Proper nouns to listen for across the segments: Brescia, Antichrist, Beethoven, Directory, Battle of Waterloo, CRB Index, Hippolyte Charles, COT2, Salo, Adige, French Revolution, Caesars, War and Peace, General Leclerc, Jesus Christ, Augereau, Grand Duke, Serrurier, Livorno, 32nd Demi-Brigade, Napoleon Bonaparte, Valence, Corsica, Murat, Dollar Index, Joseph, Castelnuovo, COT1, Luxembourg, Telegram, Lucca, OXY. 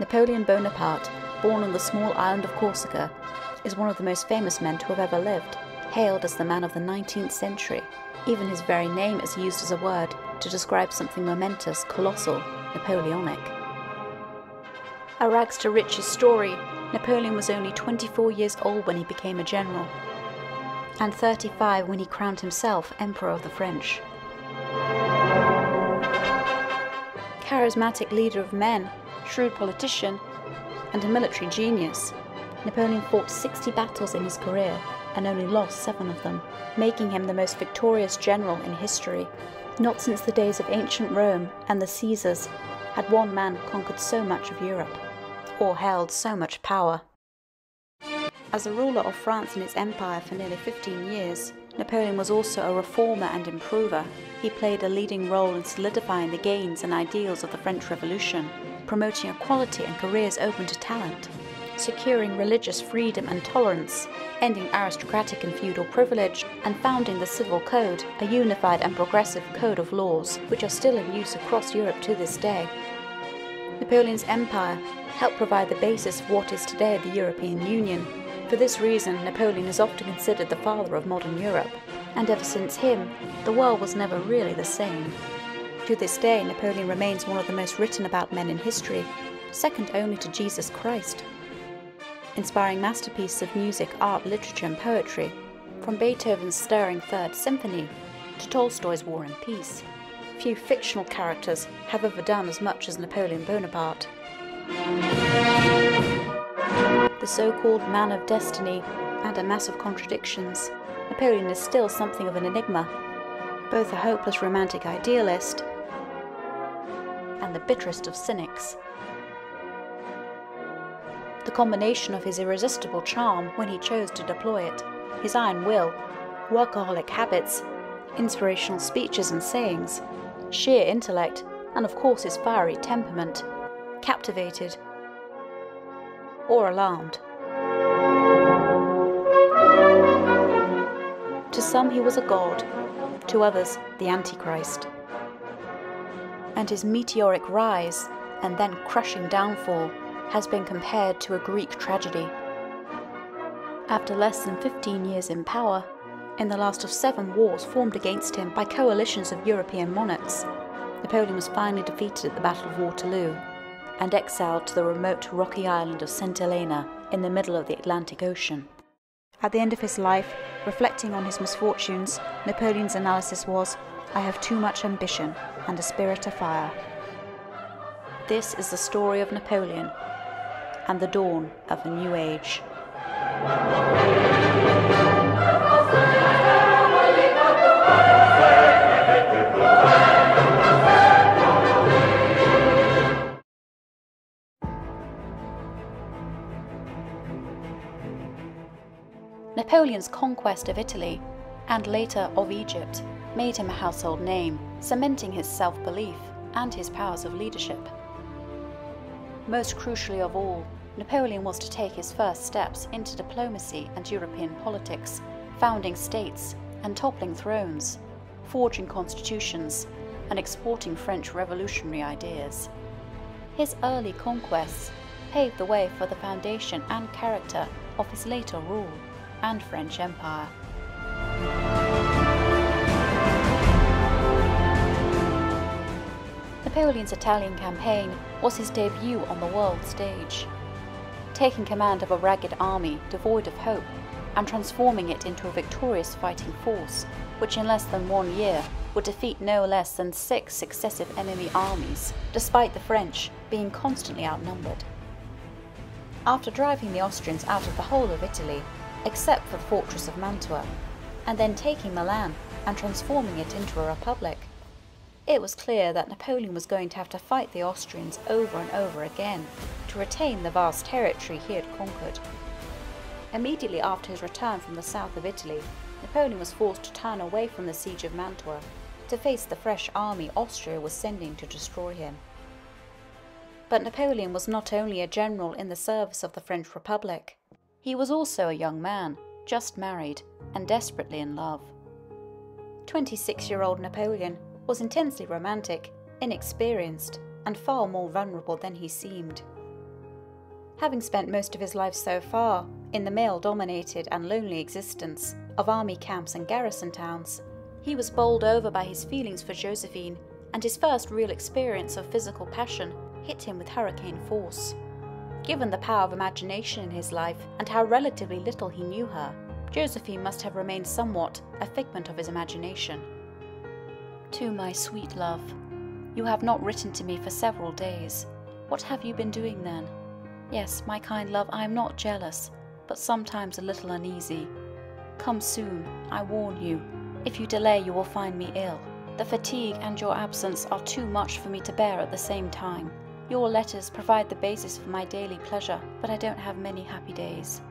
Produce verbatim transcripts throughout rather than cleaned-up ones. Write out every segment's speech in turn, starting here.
Napoleon Bonaparte, born on the small island of Corsica, is one of the most famous men to have ever lived, hailed as the man of the nineteenth century. Even his very name is used as a word to describe something momentous, colossal, Napoleonic. A rags-to-riches story, Napoleon was only twenty-four years old when he became a general, and thirty-five when he crowned himself Emperor of the French. Charismatic leader of men, shrewd politician, and a military genius, Napoleon fought sixty battles in his career and only lost seven of them, making him the most victorious general in history. Not since the days of ancient Rome and the Caesars had one man conquered so much of Europe, or held so much power. As a ruler of France and its empire for nearly fifteen years, Napoleon was also a reformer and improver. He played a leading role in solidifying the gains and ideals of the French Revolution, promoting equality and careers open to talent, securing religious freedom and tolerance, ending aristocratic and feudal privilege, and founding the Civil Code, a unified and progressive code of laws which are still in use across Europe to this day. Napoleon's empire helped provide the basis of what is today the European Union. For this reason, Napoleon is often considered the father of modern Europe, and ever since him, the world was never really the same. To this day, Napoleon remains one of the most written about men in history, second only to Jesus Christ. Inspiring masterpieces of music, art, literature and poetry, from Beethoven's stirring Third Symphony to Tolstoy's War and Peace. Few fictional characters have ever done as much as Napoleon Bonaparte. The so-called man of destiny and a mass of contradictions, Napoleon is still something of an enigma, both a hopeless romantic idealist and the bitterest of cynics. The combination of his irresistible charm when he chose to deploy it, his iron will, workaholic habits, inspirational speeches and sayings, sheer intellect, and of course his fiery temperament, captivated or alarmed. To some he was a god, to others the Antichrist. And his meteoric rise and then crushing downfall has been compared to a Greek tragedy. After less than fifteen years in power, in the last of seven wars formed against him by coalitions of European monarchs, Napoleon was finally defeated at the Battle of Waterloo and exiled to the remote rocky island of Saint Helena in the middle of the Atlantic Ocean. At the end of his life, reflecting on his misfortunes, Napoleon's analysis was, "I have too much ambition and a spirit afire." This is the story of Napoleon and the dawn of a new age. Napoleon's conquest of Italy, and later of Egypt, made him a household name, cementing his self-belief and his powers of leadership. Most crucially of all, Napoleon was to take his first steps into diplomacy and European politics, founding states and toppling thrones, forging constitutions and exporting French revolutionary ideas. His early conquests paved the way for the foundation and character of his later rule and French Empire. Napoleon's Italian campaign was his debut on the world stage, taking command of a ragged army devoid of hope and transforming it into a victorious fighting force, which in less than one year would defeat no less than six successive enemy armies, despite the French being constantly outnumbered. After driving the Austrians out of the whole of Italy, except for the fortress of Mantua, and then taking Milan and transforming it into a republic, it was clear that Napoleon was going to have to fight the Austrians over and over again to retain the vast territory he had conquered. Immediately after his return from the south of Italy, Napoleon was forced to turn away from the siege of Mantua to face the fresh army Austria was sending to destroy him. But Napoleon was not only a general in the service of the French Republic, he was also a young man, just married and desperately in love. twenty-six-year-old Napoleon was intensely romantic, inexperienced, and far more vulnerable than he seemed. having spent most of his life so far in the male-dominated and lonely existence of army camps and garrison towns. He was bowled over by his feelings for Josephine, and his first real experience of physical passion hit him with hurricane force. Given the power of imagination in his life and how relatively little he knew her, Josephine must have remained somewhat a figment of his imagination. To my sweet love, you have not written to me for several days. What have you been doing then? Yes, my kind love, I am not jealous, but sometimes a little uneasy. Come soon, I warn you. If you delay, you will find me ill. The fatigue and your absence are too much for me to bear at the same time. Your letters provide the basis for my daily pleasure, but I don't have many happy days.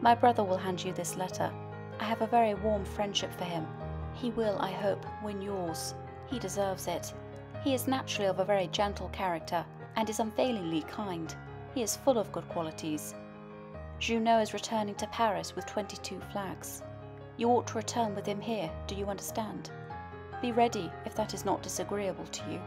My brother will hand you this letter. I have a very warm friendship for him. He will, I hope, win yours. He deserves it. He is naturally of a very gentle character, and is unfailingly kind. He is full of good qualities. Junot is returning to Paris with twenty-two flags. You ought to return with him here, do you understand? Be ready, if that is not disagreeable to you.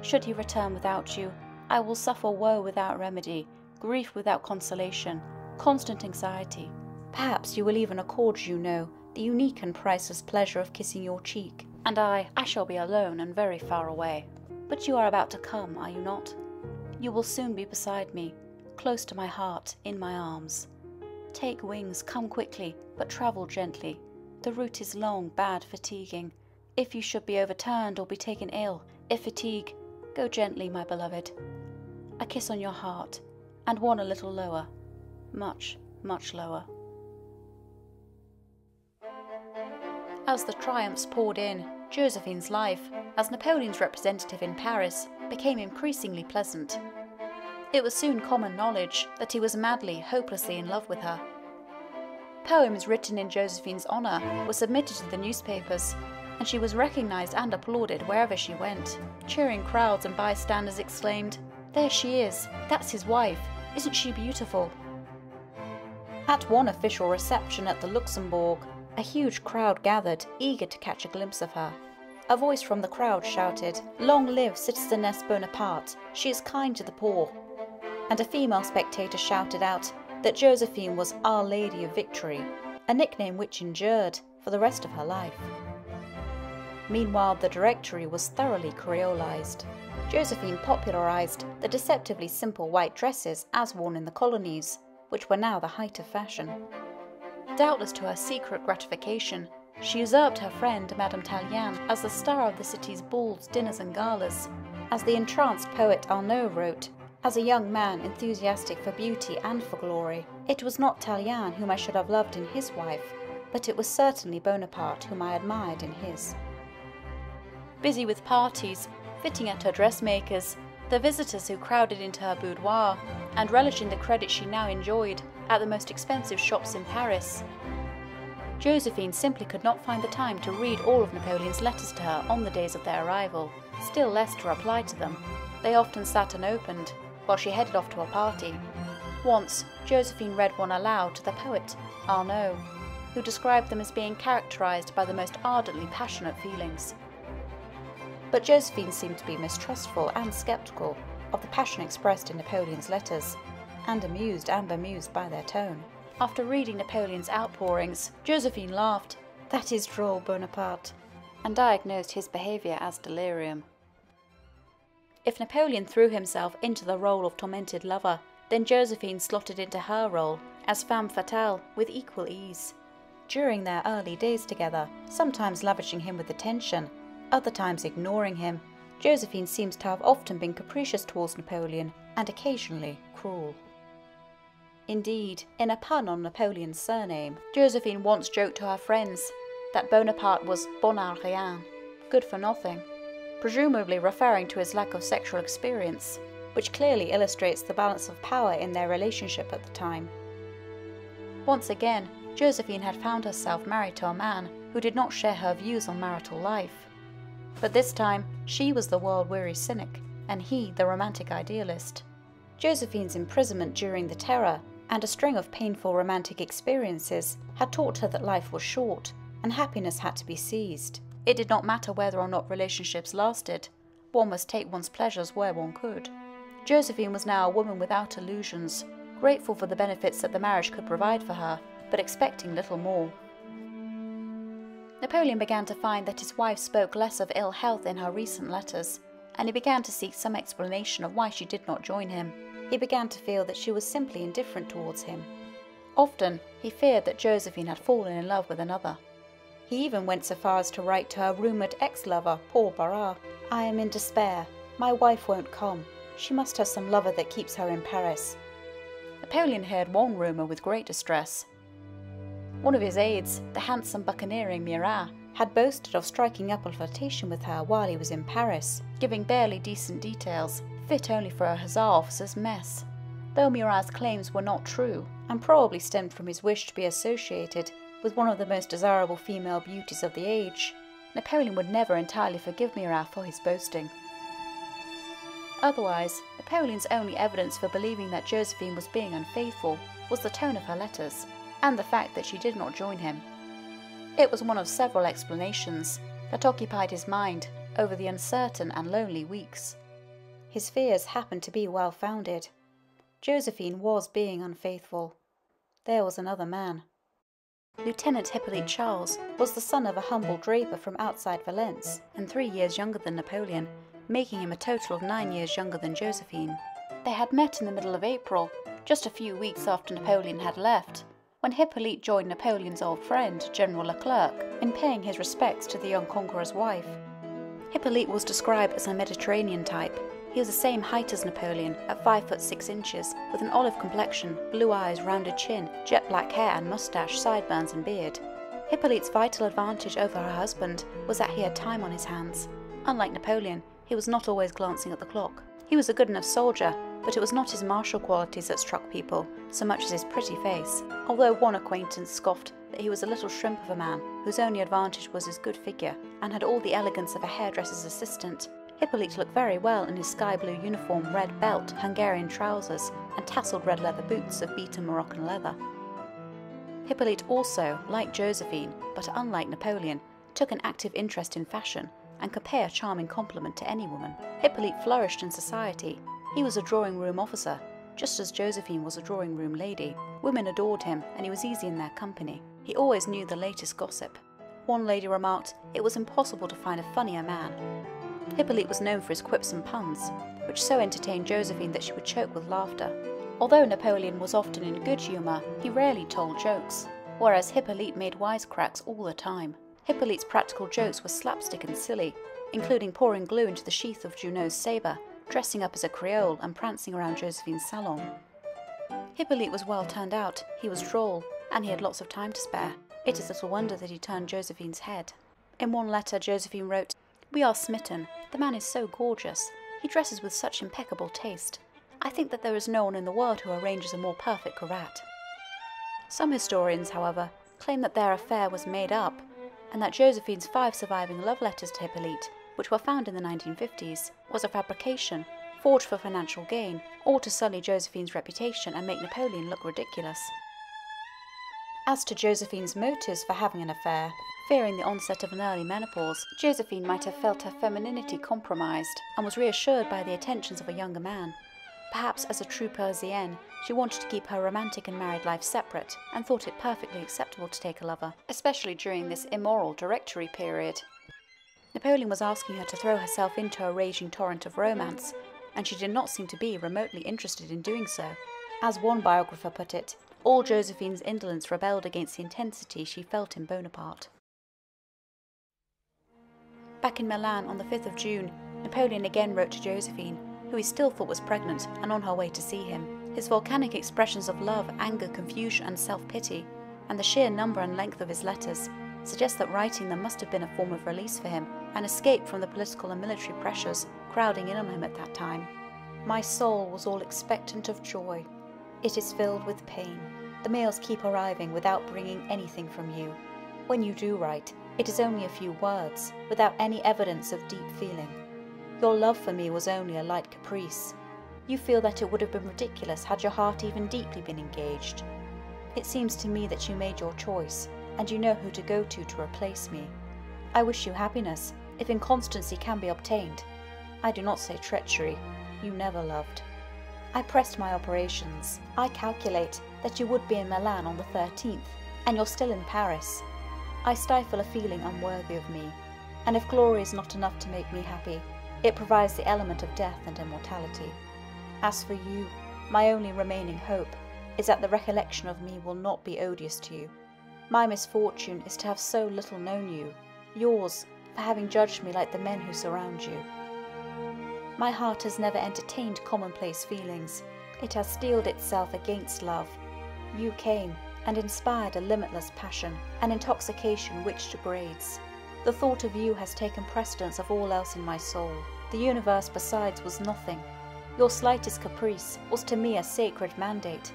Should he return without you, I will suffer woe without remedy, grief without consolation, constant anxiety. Perhaps you will even accord Junot the unique and priceless pleasure of kissing your cheek, and I, I shall be alone and very far away. But you are about to come, are you not? You will soon be beside me, close to my heart, in my arms. Take wings, come quickly, but travel gently. The route is long, bad, fatiguing. If you should be overturned or be taken ill, if fatigue, go gently, my beloved. A kiss on your heart, and one a little lower, much, much lower. As the triumphs poured in, Josephine's life, as Napoleon's representative in Paris, became increasingly pleasant. It was soon common knowledge that he was madly, hopelessly in love with her. Poems written in Josephine's honour were submitted to the newspapers, and she was recognised and applauded wherever she went. Cheering crowds and bystanders exclaimed, "There she is! That's his wife! Isn't she beautiful?" At one official reception at the Luxembourg, a huge crowd gathered, eager to catch a glimpse of her. A voice from the crowd shouted, "Long live Citizeness Bonaparte! She is kind to the poor!" And a female spectator shouted out that Josephine was Our Lady of Victory, a nickname which endured for the rest of her life. Meanwhile, the Directory was thoroughly creolized. Josephine popularized the deceptively simple white dresses as worn in the colonies, which were now the height of fashion. Doubtless to her secret gratification, she usurped her friend Madame Tallien as the star of the city's balls, dinners and galas. As the entranced poet Arnaud wrote, "As a young man enthusiastic for beauty and for glory, it was not Tallien whom I should have loved in his wife, but it was certainly Bonaparte whom I admired in his." Busy with parties, fitting at her dressmakers, the visitors who crowded into her boudoir, and relishing the credit she now enjoyed at the most expensive shops in Paris, Josephine simply could not find the time to read all of Napoleon's letters to her on the days of their arrival, still less to reply to them. They often sat unopened, while she headed off to a party. Once, Josephine read one aloud to the poet, Arnaud, who described them as being characterized by the most ardently passionate feelings. But Josephine seemed to be mistrustful and skeptical of the passion expressed in Napoleon's letters, and amused and bemused by their tone. After reading Napoleon's outpourings, Josephine laughed, "That is droll, Bonaparte," and diagnosed his behaviour as delirium. If Napoleon threw himself into the role of tormented lover, then Josephine slotted into her role as femme fatale with equal ease. During their early days together, sometimes lavishing him with attention, other times ignoring him, Josephine seems to have often been capricious towards Napoleon and occasionally cruel. Indeed, in a pun on Napoleon's surname, Josephine once joked to her friends that Bonaparte was bon à rien, good for nothing, presumably referring to his lack of sexual experience, which clearly illustrates the balance of power in their relationship at the time. Once again, Josephine had found herself married to a man who did not share her views on marital life. But this time, she was the world-weary cynic, and he the romantic idealist. Josephine's imprisonment during the Terror and a string of painful romantic experiences had taught her that life was short, and happiness had to be seized. It did not matter whether or not relationships lasted, one must take one's pleasures where one could. Josephine was now a woman without illusions, grateful for the benefits that the marriage could provide for her, but expecting little more. Napoleon began to find that his wife spoke less of ill health in her recent letters, and he began to seek some explanation of why she did not join him. He began to feel that she was simply indifferent towards him. Often, he feared that Josephine had fallen in love with another. He even went so far as to write to her rumoured ex-lover, Paul Barras, "I am in despair. My wife won't come. She must have some lover that keeps her in Paris." Napoleon heard one rumour with great distress. One of his aides, the handsome buccaneering Murat, had boasted of striking up a flirtation with her while he was in Paris, giving barely decent details, fit only for a hussar officer's mess. Though Murat's claims were not true, and probably stemmed from his wish to be associated with one of the most desirable female beauties of the age, Napoleon would never entirely forgive Murat for his boasting. Otherwise, Napoleon's only evidence for believing that Josephine was being unfaithful was the tone of her letters, and the fact that she did not join him. It was one of several explanations that occupied his mind over the uncertain and lonely weeks. His fears happened to be well-founded. Josephine was being unfaithful. There was another man. Lieutenant Hippolyte Charles was the son of a humble draper from outside Valence, and three years younger than Napoleon, making him a total of nine years younger than Josephine. They had met in the middle of April, just a few weeks after Napoleon had left, when Hippolyte joined Napoleon's old friend, General Leclerc, in paying his respects to the young conqueror's wife. Hippolyte was described as a Mediterranean type. He was the same height as Napoleon, at five foot six inches, with an olive complexion, blue eyes, rounded chin, jet black hair and moustache, sideburns and beard. Hippolyte's vital advantage over her husband was that he had time on his hands. Unlike Napoleon, he was not always glancing at the clock. He was a good enough soldier, but it was not his martial qualities that struck people, so much as his pretty face, although one acquaintance scoffed that he was a little shrimp of a man, whose only advantage was his good figure, and had all the elegance of a hairdresser's assistant. Hippolyte looked very well in his sky blue uniform, red belt, Hungarian trousers, and tasselled red leather boots of beaten Moroccan leather. Hippolyte also, like Josephine, but unlike Napoleon, took an active interest in fashion, and could pay a charming compliment to any woman. Hippolyte flourished in society. He was a drawing room officer, just as Josephine was a drawing room lady. Women adored him, and he was easy in their company. He always knew the latest gossip. One lady remarked, "It was impossible to find a funnier man." Hippolyte was known for his quips and puns, which so entertained Josephine that she would choke with laughter. Although Napoleon was often in good humour, he rarely told jokes, whereas Hippolyte made wisecracks all the time. Hippolyte's practical jokes were slapstick and silly, including pouring glue into the sheath of Junot's sabre, dressing up as a Creole and prancing around Josephine's salon. Hippolyte was well turned out, he was droll, and he had lots of time to spare. It is little wonder that he turned Josephine's head. In one letter, Josephine wrote, "We are smitten. The man is so gorgeous. He dresses with such impeccable taste. I think that there is no one in the world who arranges a more perfect cravat." Some historians, however, claim that their affair was made up, and that Josephine's five surviving love letters to Hippolyte, which were found in the nineteen fifties, was a fabrication, forged for financial gain, or to sully Josephine's reputation and make Napoleon look ridiculous. As to Josephine's motives for having an affair, fearing the onset of an early menopause, Josephine might have felt her femininity compromised and was reassured by the attentions of a younger man. Perhaps as a true Parisienne, she wanted to keep her romantic and married life separate and thought it perfectly acceptable to take a lover, especially during this immoral Directory period. Napoleon was asking her to throw herself into a raging torrent of romance, and she did not seem to be remotely interested in doing so. As one biographer put it, all Josephine's indolence rebelled against the intensity she felt in Bonaparte. Back in Milan on the fifth of June, Napoleon again wrote to Josephine, who he still thought was pregnant and on her way to see him. His volcanic expressions of love, anger, confusion and self-pity, and the sheer number and length of his letters, suggest that writing them must have been a form of release for him, an escape from the political and military pressures crowding in on him at that time. "My soul was all expectant of joy. It is filled with pain. The mails keep arriving without bringing anything from you. When you do write, it is only a few words, without any evidence of deep feeling. Your love for me was only a light caprice. You feel that it would have been ridiculous had your heart even deeply been engaged. It seems to me that you made your choice, and you know who to go to to replace me. I wish you happiness, if inconstancy can be obtained. I do not say treachery. You never loved. I pressed my operations. I calculate that you would be in Milan on the thirteenth, and you're still in Paris. I stifle a feeling unworthy of me, and if glory is not enough to make me happy, it provides the element of death and immortality. As for you, my only remaining hope is that the recollection of me will not be odious to you. My misfortune is to have so little known you, yours for having judged me like the men who surround you. My heart has never entertained commonplace feelings. It has steeled itself against love. You came and inspired a limitless passion, an intoxication which degrades. The thought of you has taken precedence of all else in my soul. The universe besides was nothing. Your slightest caprice was to me a sacred mandate.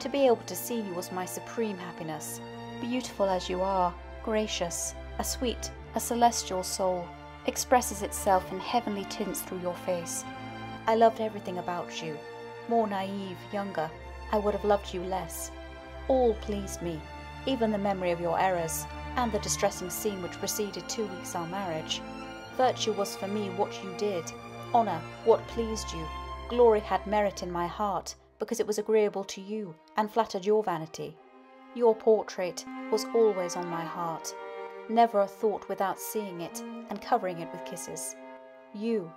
To be able to see you was my supreme happiness. Beautiful as you are, gracious, a sweet, a celestial soul, expresses itself in heavenly tints through your face. I loved everything about you. More naive, younger, I would have loved you less. All pleased me, even the memory of your errors, and the distressing scene which preceded two weeks our marriage. Virtue was for me what you did, honour what pleased you. Glory had merit in my heart, because it was agreeable to you, and flattered your vanity. Your portrait was always on my heart, never a thought without seeing it and covering it with kisses. You,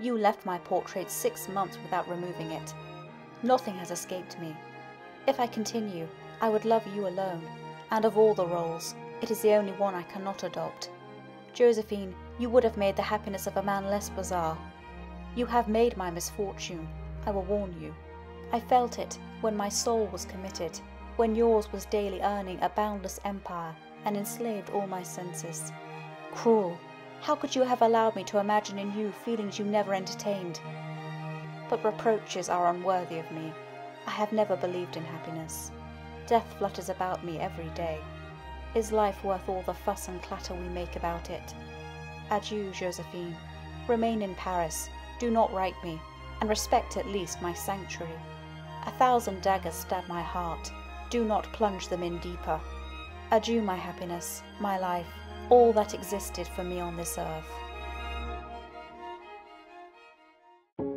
you left my portrait six months without removing it. Nothing has escaped me. If I continue, I would love you alone, and of all the roles, it is the only one I cannot adopt. Josephine, you would have made the happiness of a man less bizarre. You have made my misfortune, I will warn you. I felt it when my soul was committed, when yours was daily earning a boundless empire and enslaved all my senses. Cruel! How could you have allowed me to imagine in you feelings you never entertained? But reproaches are unworthy of me. I have never believed in happiness. Death flutters about me every day. Is life worth all the fuss and clatter we make about it? Adieu, Josephine. Remain in Paris. Do not write me, and respect at least my sanctuary. A thousand daggers stab my heart. Do not plunge them in deeper. Adieu, my happiness, my life, all that existed for me on this earth.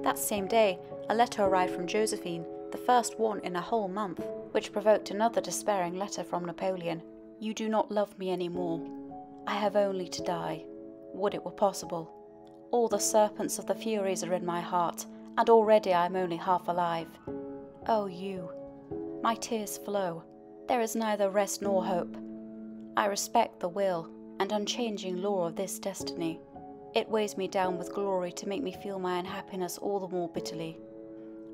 That same day, a letter arrived from Josephine, the first one in a whole month, which provoked another despairing letter from Napoleon. You do not love me any more. I have only to die. Would it were possible. All the serpents of the Furies are in my heart, and already I am only half alive. Oh, you! My tears flow. There is neither rest nor hope. I respect the will and unchanging law of this destiny. It weighs me down with glory to make me feel my unhappiness all the more bitterly.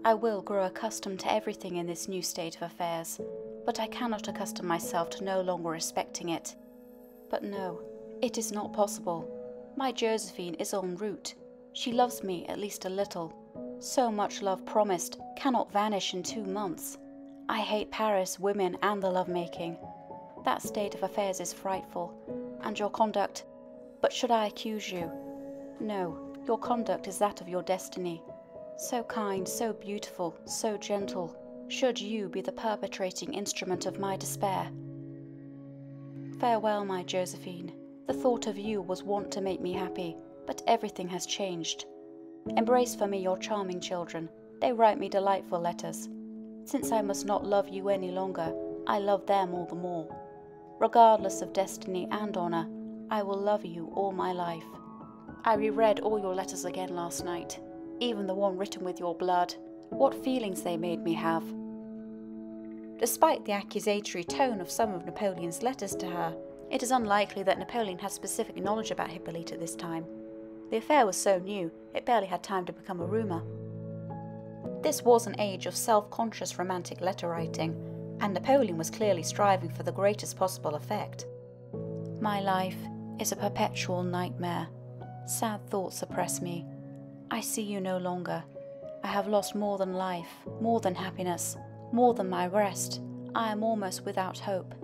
I will grow accustomed to everything in this new state of affairs, but I cannot accustom myself to no longer respecting it. But no, it is not possible. My Josephine is en route. She loves me at least a little. So much love promised cannot vanish in two months. I hate Paris, women, and the lovemaking. That state of affairs is frightful, and your conduct... But should I accuse you? No, your conduct is that of your destiny. So kind, so beautiful, so gentle, should you be the perpetrating instrument of my despair. Farewell, my Josephine. The thought of you was wont to make me happy, but everything has changed. Embrace for me your charming children. They write me delightful letters. Since I must not love you any longer, I love them all the more. Regardless of destiny and honour, I will love you all my life. I reread all your letters again last night, even the one written with your blood. What feelings they made me have. Despite the accusatory tone of some of Napoleon's letters to her, it is unlikely that Napoleon had specific knowledge about Hippolyte at this time. The affair was so new, it barely had time to become a rumour. This was an age of self-conscious romantic letter-writing, and Napoleon was clearly striving for the greatest possible effect. My life is a perpetual nightmare. Sad thoughts oppress me. I see you no longer. I have lost more than life, more than happiness, more than my rest. I am almost without hope.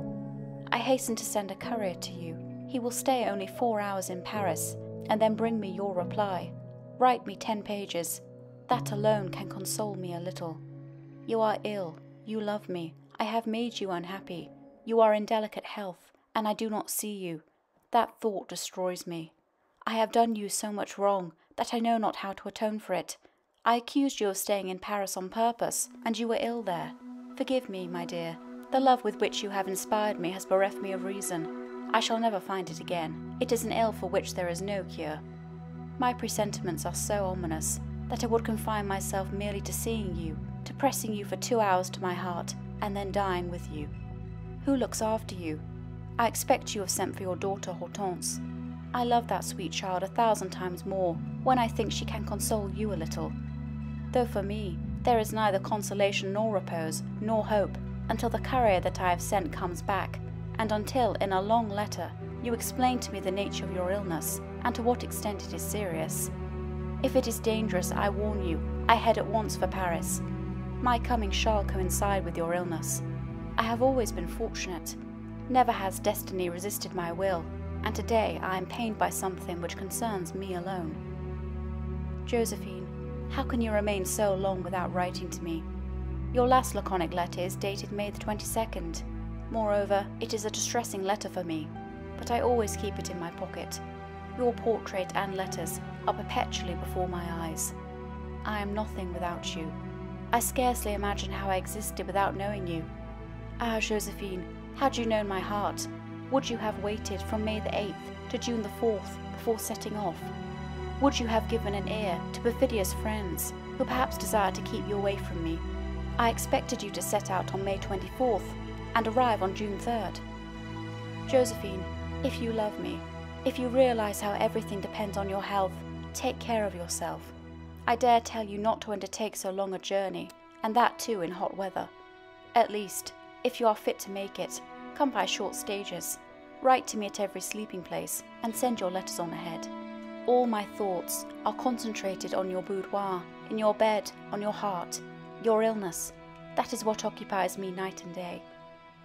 I hasten to send a courier to you. He will stay only four hours in Paris, and then bring me your reply. Write me ten pages. That alone can console me a little. You are ill, you love me, I have made you unhappy, you are in delicate health, and I do not see you. That thought destroys me. I have done you so much wrong that I know not how to atone for it. I accused you of staying in Paris on purpose, and you were ill there. Forgive me, my dear. The love with which you have inspired me has bereft me of reason. I shall never find it again. It is an ill for which there is no cure. My presentiments are so ominous that I would confine myself merely to seeing you, to pressing you for two hours to my heart, and then dying with you. Who looks after you? I expect you have sent for your daughter Hortense. I love that sweet child a thousand times more when I think she can console you a little. Though for me, there is neither consolation nor repose, nor hope, until the courier that I have sent comes back, and until, in a long letter, you explain to me the nature of your illness, and to what extent it is serious. If it is dangerous, I warn you, I head at once for Paris. My coming shall coincide with your illness. I have always been fortunate. Never has destiny resisted my will, and today I am pained by something which concerns me alone. Josephine, how can you remain so long without writing to me? Your last laconic letter is dated May the twenty-second. Moreover, it is a distressing letter for me, but I always keep it in my pocket. Your portrait and letters are perpetually before my eyes. I am nothing without you. I scarcely imagine how I existed without knowing you. Ah, Josephine, had you known my heart, would you have waited from May the eighth to June the fourth before setting off? Would you have given an ear to perfidious friends who perhaps desire to keep you away from me? I expected you to set out on May twenty-fourth and arrive on June third. Josephine, if you love me, if you realize how everything depends on your health, take care of yourself. I dare tell you not to undertake so long a journey, and that too in hot weather. At least, if you are fit to make it, come by short stages. Write to me at every sleeping place, and send your letters on ahead. All my thoughts are concentrated on your boudoir, in your bed, on your heart, your illness. That is what occupies me night and day.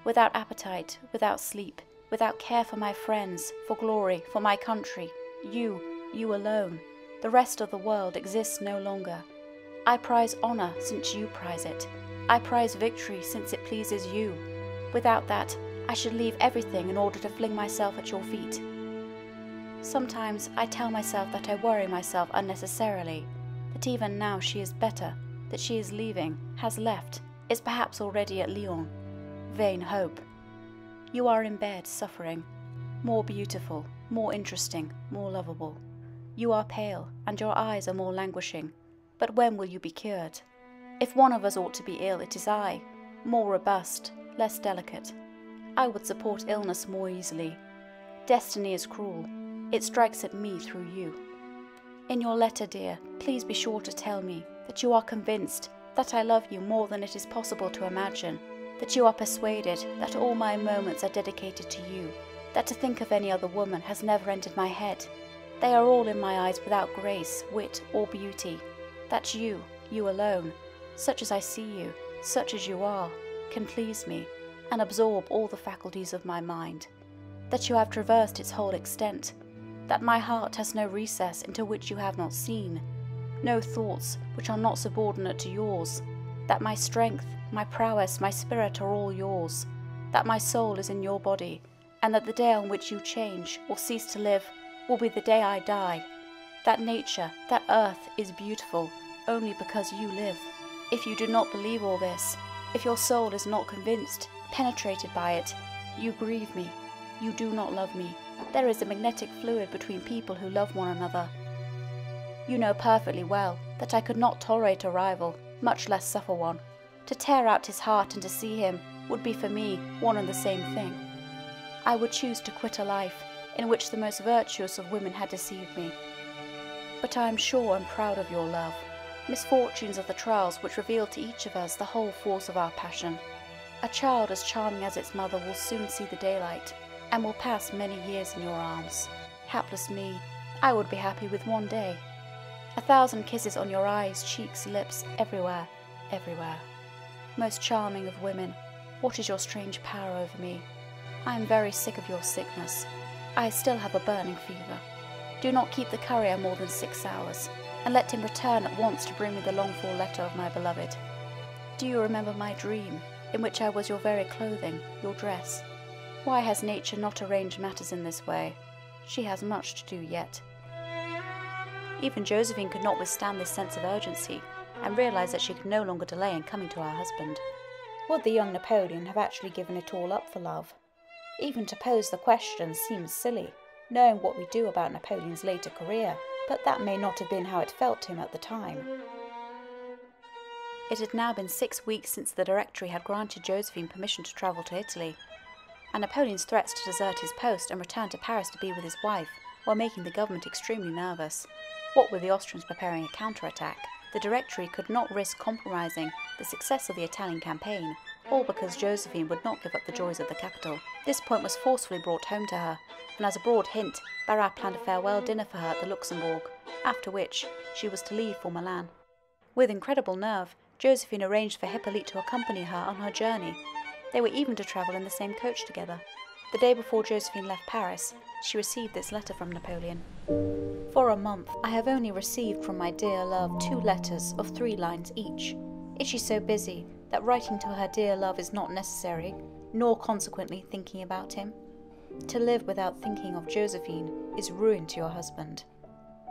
Without appetite, without sleep, without care for my friends, for glory, for my country, you, you alone, the rest of the world exists no longer. I prize honour since you prize it. I prize victory since it pleases you. Without that, I should leave everything in order to fling myself at your feet. Sometimes I tell myself that I worry myself unnecessarily, that even now she is better, that she is leaving, has left, is perhaps already at Lyon. Vain hope. You are in bed, suffering, more beautiful, more interesting, more lovable. You are pale, and your eyes are more languishing, but when will you be cured? If one of us ought to be ill, it is I, more robust, less delicate. I would support illness more easily. Destiny is cruel. It strikes at me through you. In your letter, dear, please be sure to tell me that you are convinced that I love you more than it is possible to imagine, that you are persuaded that all my moments are dedicated to you, that to think of any other woman has never entered my head. They are all in my eyes without grace, wit, or beauty. That you, you alone, such as I see you, such as you are, can please me, and absorb all the faculties of my mind. That you have traversed its whole extent, that my heart has no recess into which you have not seen, no thoughts which are not subordinate to yours, that my strength, my prowess, my spirit are all yours, that my soul is in your body, and that the day on which you change or cease to live will be the day I die, that nature, that earth is beautiful only because you live. If you do not believe all this, if your soul is not convinced, penetrated by it, you grieve me, you do not love me. There is a magnetic fluid between people who love one another. You know perfectly well that I could not tolerate a rival, much less suffer one. To tear out his heart and to see him would be for me one and the same thing. I would choose to quit a life in which the most virtuous of women had deceived me. But I am sure and proud of your love. Misfortunes are the trials which reveal to each of us the whole force of our passion. A child as charming as its mother will soon see the daylight, and will pass many years in your arms. Hapless me, I would be happy with one day. A thousand kisses on your eyes, cheeks, lips, everywhere, everywhere. Most charming of women, what is your strange power over me? I am very sick of your sickness. I still have a burning fever. Do not keep the courier more than six hours, and let him return at once to bring me the longed-for letter of my beloved. Do you remember my dream, in which I was your very clothing, your dress? Why has nature not arranged matters in this way? She has much to do yet. Even Josephine could not withstand this sense of urgency and realised that she could no longer delay in coming to her husband. Would the young Napoleon have actually given it all up for love? Even to pose the question seems silly, knowing what we do about Napoleon's later career, but that may not have been how it felt to him at the time. It had now been six weeks since the Directory had granted Josephine permission to travel to Italy, and Napoleon's threats to desert his post and return to Paris to be with his wife were making the government extremely nervous. What with the Austrians preparing a counterattack, the Directory could not risk compromising the success of the Italian campaign, all because Josephine would not give up the joys of the capital. This point was forcefully brought home to her, and as a broad hint, Barras planned a farewell dinner for her at the Luxembourg, after which she was to leave for Milan. With incredible nerve, Josephine arranged for Hippolyte to accompany her on her journey. They were even to travel in the same coach together. The day before Josephine left Paris, she received this letter from Napoleon. For a month, I have only received from my dear love two letters of three lines each. Is she so busy that writing to her dear love is not necessary, nor consequently thinking about him? To live without thinking of Josephine is ruin to your husband.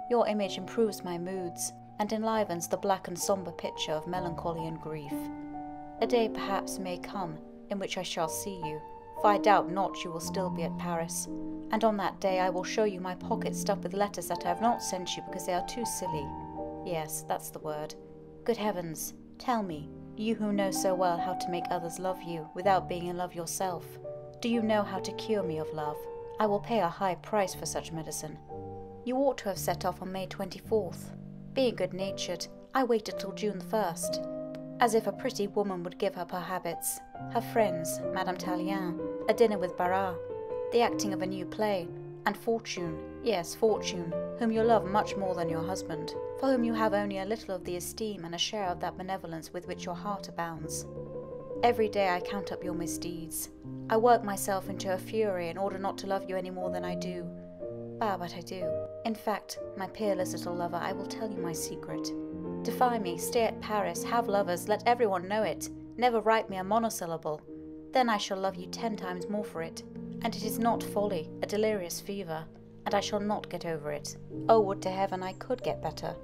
Your image improves my moods and enlivens the black and sombre picture of melancholy and grief. A day perhaps may come in which I shall see you, for I doubt not you will still be at Paris, and on that day I will show you my pocket stuffed with letters that I have not sent you because they are too silly. Yes, that's the word. Good heavens, tell me, you who know so well how to make others love you without being in love yourself, do you know how to cure me of love? I will pay a high price for such medicine. You ought to have set off on May twenty-fourth. Being good-natured, I waited till June first, as if a pretty woman would give up her habits, her friends, Madame Tallien, a dinner with Barras, the acting of a new play, and Fortune, yes, Fortune, whom you love much more than your husband, for whom you have only a little of the esteem and a share of that benevolence with which your heart abounds. Every day I count up your misdeeds. I work myself into a fury in order not to love you any more than I do. Ah, but I do. In fact, my peerless little lover, I will tell you my secret. Defy me, stay at Paris, have lovers, let everyone know it. Never write me a monosyllable. Then I shall love you ten times more for it. And it is not folly, a delirious fever, and I shall not get over it. Oh, would to heaven I could get better.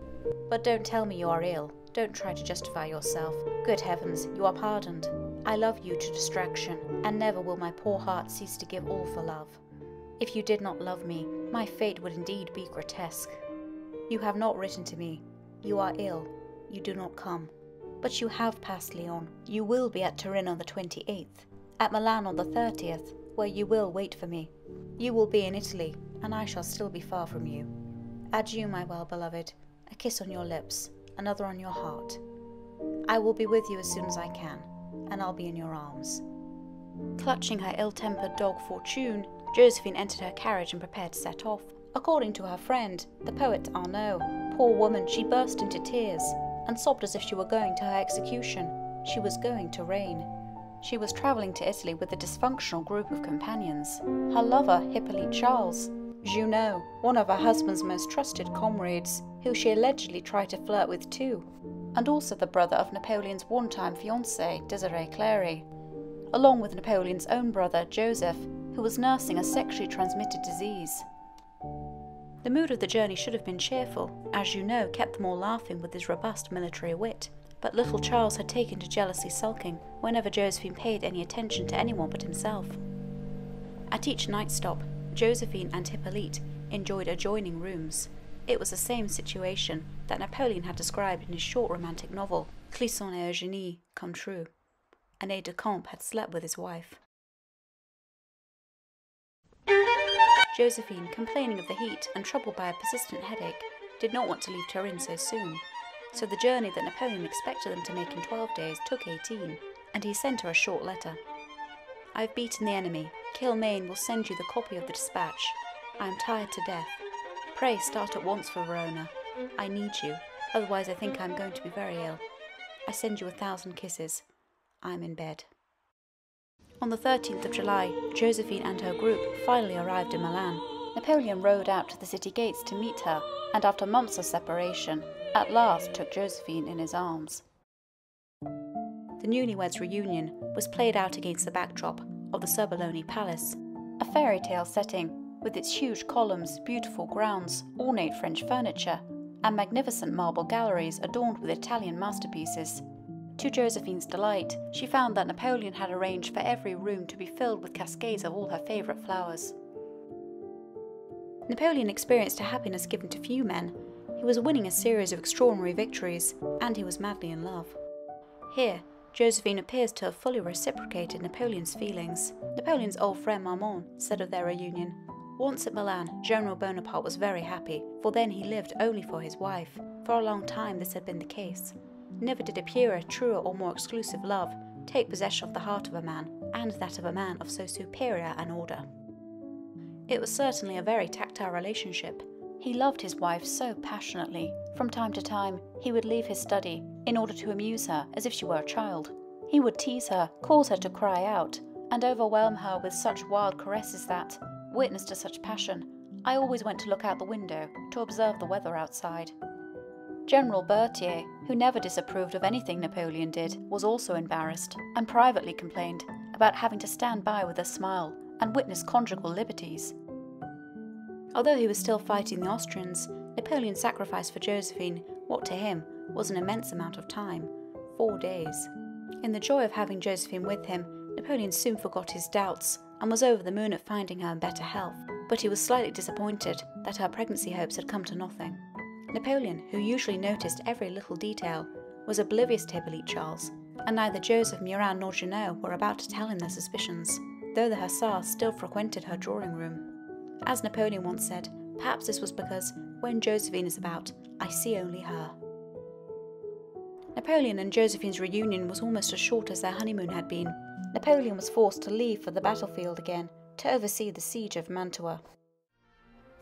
But don't tell me you are ill. Don't try to justify yourself. Good heavens, you are pardoned. I love you to distraction, and never will my poor heart cease to give all for love. If you did not love me, my fate would indeed be grotesque. You have not written to me. You are ill. You do not come. But you have passed Lyon. You will be at Turin on the twenty-eighth, at Milan on the thirtieth, where you will wait for me. You will be in Italy, and I shall still be far from you. Adieu, my well-beloved. A kiss on your lips, another on your heart. I will be with you as soon as I can, and I'll be in your arms. Clutching her ill-tempered dog Fortune, Josephine entered her carriage and prepared to set off. According to her friend, the poet Arnaud, poor woman, she burst into tears and sobbed as if she were going to her execution. She was going to reign. She was travelling to Italy with a dysfunctional group of companions. Her lover, Hippolyte Charles, Junot, one of her husband's most trusted comrades, who she allegedly tried to flirt with too, and also the brother of Napoleon's one-time fiancée, Desiree Clary, along with Napoleon's own brother, Joseph, who was nursing a sexually transmitted disease. The mood of the journey should have been cheerful, as you know, kept them all laughing with his robust military wit, but little Charles had taken to jealously sulking whenever Josephine paid any attention to anyone but himself. At each night stop, Josephine and Hippolyte enjoyed adjoining rooms. It was the same situation that Napoleon had described in his short romantic novel, Clisson et Eugénie come true. An aide-de-camp had slept with his wife. Josephine, complaining of the heat and troubled by a persistent headache, did not want to leave Turin so soon, so the journey that Napoleon expected them to make in twelve days took eighteen, and he sent her a short letter. I have beaten the enemy. Kilmaine will send you the copy of the dispatch. I am tired to death. Pray start at once for Verona. I need you, otherwise I think I am going to be very ill. I send you a thousand kisses. I am in bed. On the thirteenth of July, Josephine and her group finally arrived in Milan. Napoleon rode out to the city gates to meet her, and after months of separation, at last took Josephine in his arms. The newlyweds' reunion was played out against the backdrop of the Serbelloni Palace, a fairy tale setting with its huge columns, beautiful grounds, ornate French furniture, and magnificent marble galleries adorned with Italian masterpieces. To Josephine's delight, she found that Napoleon had arranged for every room to be filled with cascades of all her favourite flowers. Napoleon experienced a happiness given to few men. He was winning a series of extraordinary victories, and he was madly in love. Here, Josephine appears to have fully reciprocated Napoleon's feelings. Napoleon's old friend Marmont said of their reunion, "Once at Milan, General Bonaparte was very happy, for then he lived only for his wife. For a long time this had been the case. Never did a purer, truer or more exclusive love take possession of the heart of a man, and that of a man of so superior an order." It was certainly a very tactile relationship. He loved his wife so passionately. From time to time, he would leave his study in order to amuse her as if she were a child. He would tease her, cause her to cry out, and overwhelm her with such wild caresses that, witness to such passion, I always went to look out the window to observe the weather outside. General Berthier, who never disapproved of anything Napoleon did, was also embarrassed, and privately complained about having to stand by with a smile and witness conjugal liberties. Although he was still fighting the Austrians, Napoleon sacrificed for Josephine what to him was an immense amount of time, four days. In the joy of having Josephine with him, Napoleon soon forgot his doubts and was over the moon at finding her in better health, but he was slightly disappointed that her pregnancy hopes had come to nothing. Napoleon, who usually noticed every little detail, was oblivious to Hippolyte Charles, and neither Joseph, Murat nor Junot were about to tell him their suspicions, though the hussars still frequented her drawing room. As Napoleon once said, perhaps this was because, when Josephine is about, I see only her. Napoleon and Josephine's reunion was almost as short as their honeymoon had been. Napoleon was forced to leave for the battlefield again to oversee the siege of Mantua.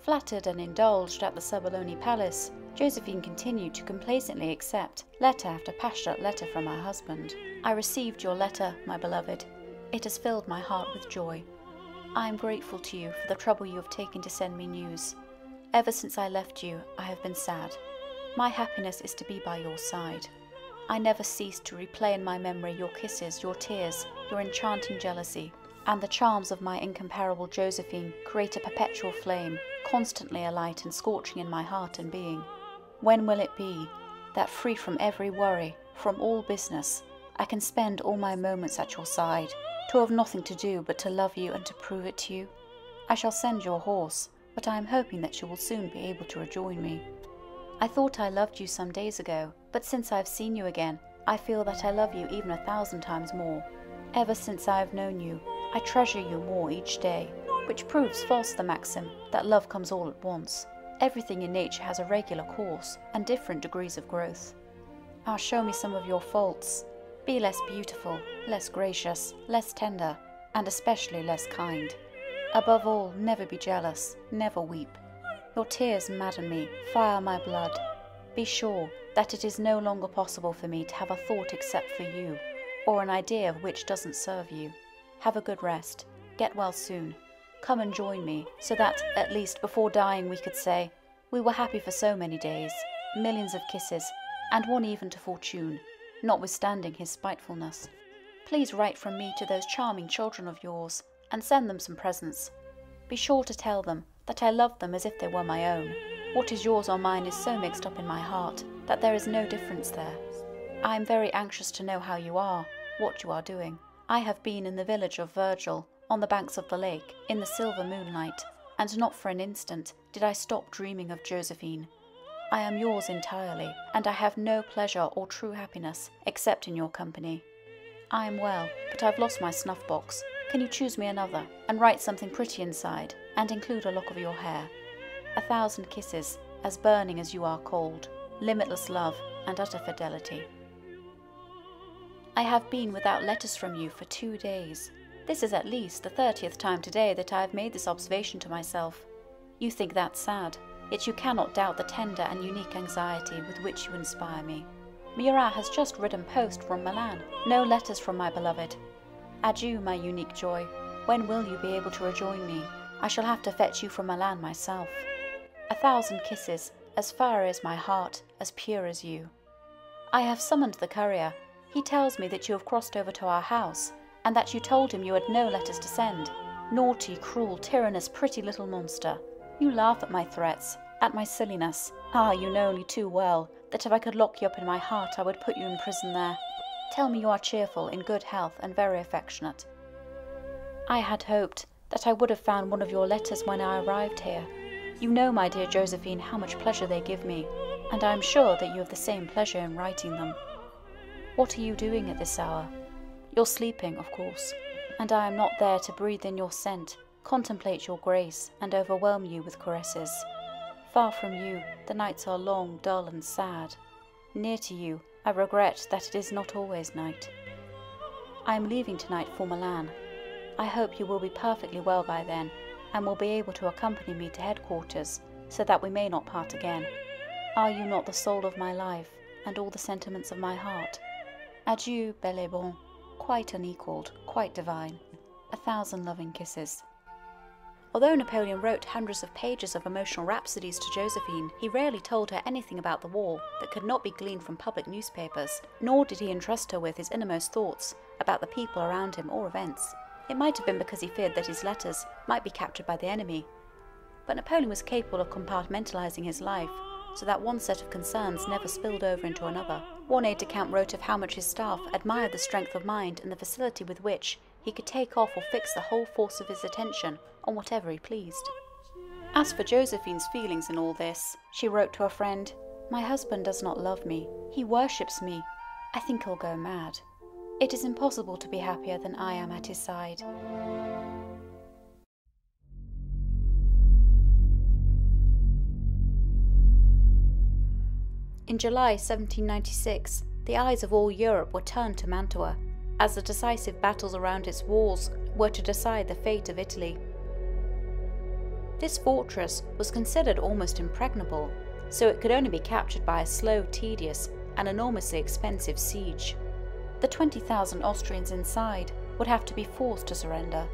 Flattered and indulged at the Serbelloni Palace, Josephine continued to complacently accept letter after passionate letter from her husband. I received your letter, my beloved. It has filled my heart with joy. I am grateful to you for the trouble you have taken to send me news. Ever since I left you, I have been sad. My happiness is to be by your side. I never cease to replay in my memory your kisses, your tears, your enchanting jealousy, and the charms of my incomparable Josephine create a perpetual flame, constantly alight and scorching in my heart and being. When will it be that, free from every worry, from all business, I can spend all my moments at your side, to have nothing to do but to love you and to prove it to you? I shall send your horse, but I am hoping that you will soon be able to rejoin me. I thought I loved you some days ago, but since I have seen you again, I feel that I love you even a thousand times more. Ever since I have known you, I treasure you more each day, which proves false the maxim that love comes all at once. Everything in nature has a regular course and different degrees of growth. Ah, show me some of your faults. Be less beautiful, less gracious, less tender, and especially less kind. Above all, never be jealous, never weep. Your tears madden me, fire my blood. Be sure that it is no longer possible for me to have a thought except for you, or an idea which doesn't serve you. Have a good rest, get well soon. Come and join me, so that, at least before dying, we could say, we were happy for so many days, millions of kisses, and one even to fortune, notwithstanding his spitefulness. Please write from me to those charming children of yours, and send them some presents. Be sure to tell them that I love them as if they were my own. What is yours or mine is so mixed up in my heart that there is no difference there. I am very anxious to know how you are, what you are doing. I have been in the village of Virgil, on the banks of the lake, in the silver moonlight, and not for an instant did I stop dreaming of Josephine. I am yours entirely, and I have no pleasure or true happiness except in your company. I am well, but I've lost my snuff box. Can you choose me another, and write something pretty inside, and include a lock of your hair? A thousand kisses, as burning as you are cold, limitless love, and utter fidelity. I have been without letters from you for two days. This is at least the thirtieth time today that I have made this observation to myself. You think that sad, yet you cannot doubt the tender and unique anxiety with which you inspire me. Murat has just ridden post from Milan. No letters from my beloved. Adieu, my unique joy. When will you be able to rejoin me? I shall have to fetch you from Milan myself. A thousand kisses, as far as my heart, as pure as you. I have summoned the courier. He tells me that you have crossed over to our house, and that you told him you had no letters to send. Naughty, cruel, tyrannous, pretty little monster. You laugh at my threats. at my silliness. Ah, you know only too well that if I could lock you up in my heart, I would put you in prison there. Tell me you are cheerful, in good health, and very affectionate. I had hoped that I would have found one of your letters when I arrived here. You know, my dear Josephine, how much pleasure they give me, and I am sure that you have the same pleasure in writing them. What are you doing at this hour? You're sleeping, of course, and I am not there to breathe in your scent, contemplate your grace, and overwhelm you with caresses. Far from you, the nights are long, dull, and sad. Near to you, I regret that it is not always night. I am leaving tonight for Milan. I hope you will be perfectly well by then, and will be able to accompany me to headquarters, so that we may not part again. Are you not the soul of my life, and all the sentiments of my heart? Adieu, belle et bon, quite unequalled, quite divine. A thousand loving kisses. Although Napoleon wrote hundreds of pages of emotional rhapsodies to Josephine, he rarely told her anything about the war that could not be gleaned from public newspapers, nor did he entrust her with his innermost thoughts about the people around him or events. It might have been because he feared that his letters might be captured by the enemy. But Napoleon was capable of compartmentalizing his life, so that one set of concerns never spilled over into another. One aide-de-camp wrote of how much his staff admired the strength of mind and the facility with which he could take off or fix the whole force of his attention on whatever he pleased. As for Josephine's feelings in all this, she wrote to a friend, "My husband does not love me. He worships me. I think he'll go mad. It is impossible to be happier than I am at his side." In July seventeen ninety-six, the eyes of all Europe were turned to Mantua, as the decisive battles around its walls were to decide the fate of Italy. This fortress was considered almost impregnable, so it could only be captured by a slow, tedious, and enormously expensive siege. The twenty thousand Austrians inside would have to be forced to surrender.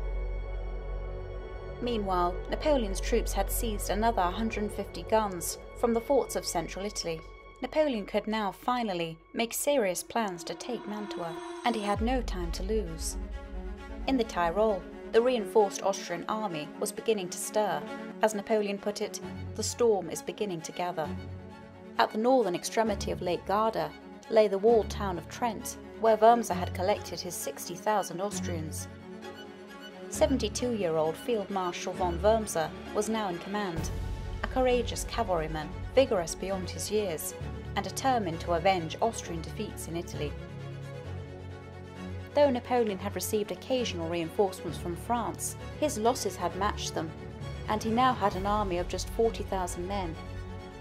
Meanwhile, Napoleon's troops had seized another one hundred fifty guns from the forts of central Italy. Napoleon could now finally make serious plans to take Mantua, and he had no time to lose. In the Tyrol, the reinforced Austrian army was beginning to stir. As Napoleon put it, the storm is beginning to gather. At the northern extremity of Lake Garda lay the walled town of Trent, where Wurmser had collected his sixty thousand Austrians. seventy-two-year-old Field Marshal von Wurmser was now in command, a courageous cavalryman, vigorous beyond his years, and determined to avenge Austrian defeats in Italy. Though Napoleon had received occasional reinforcements from France, his losses had matched them, and he now had an army of just forty thousand men.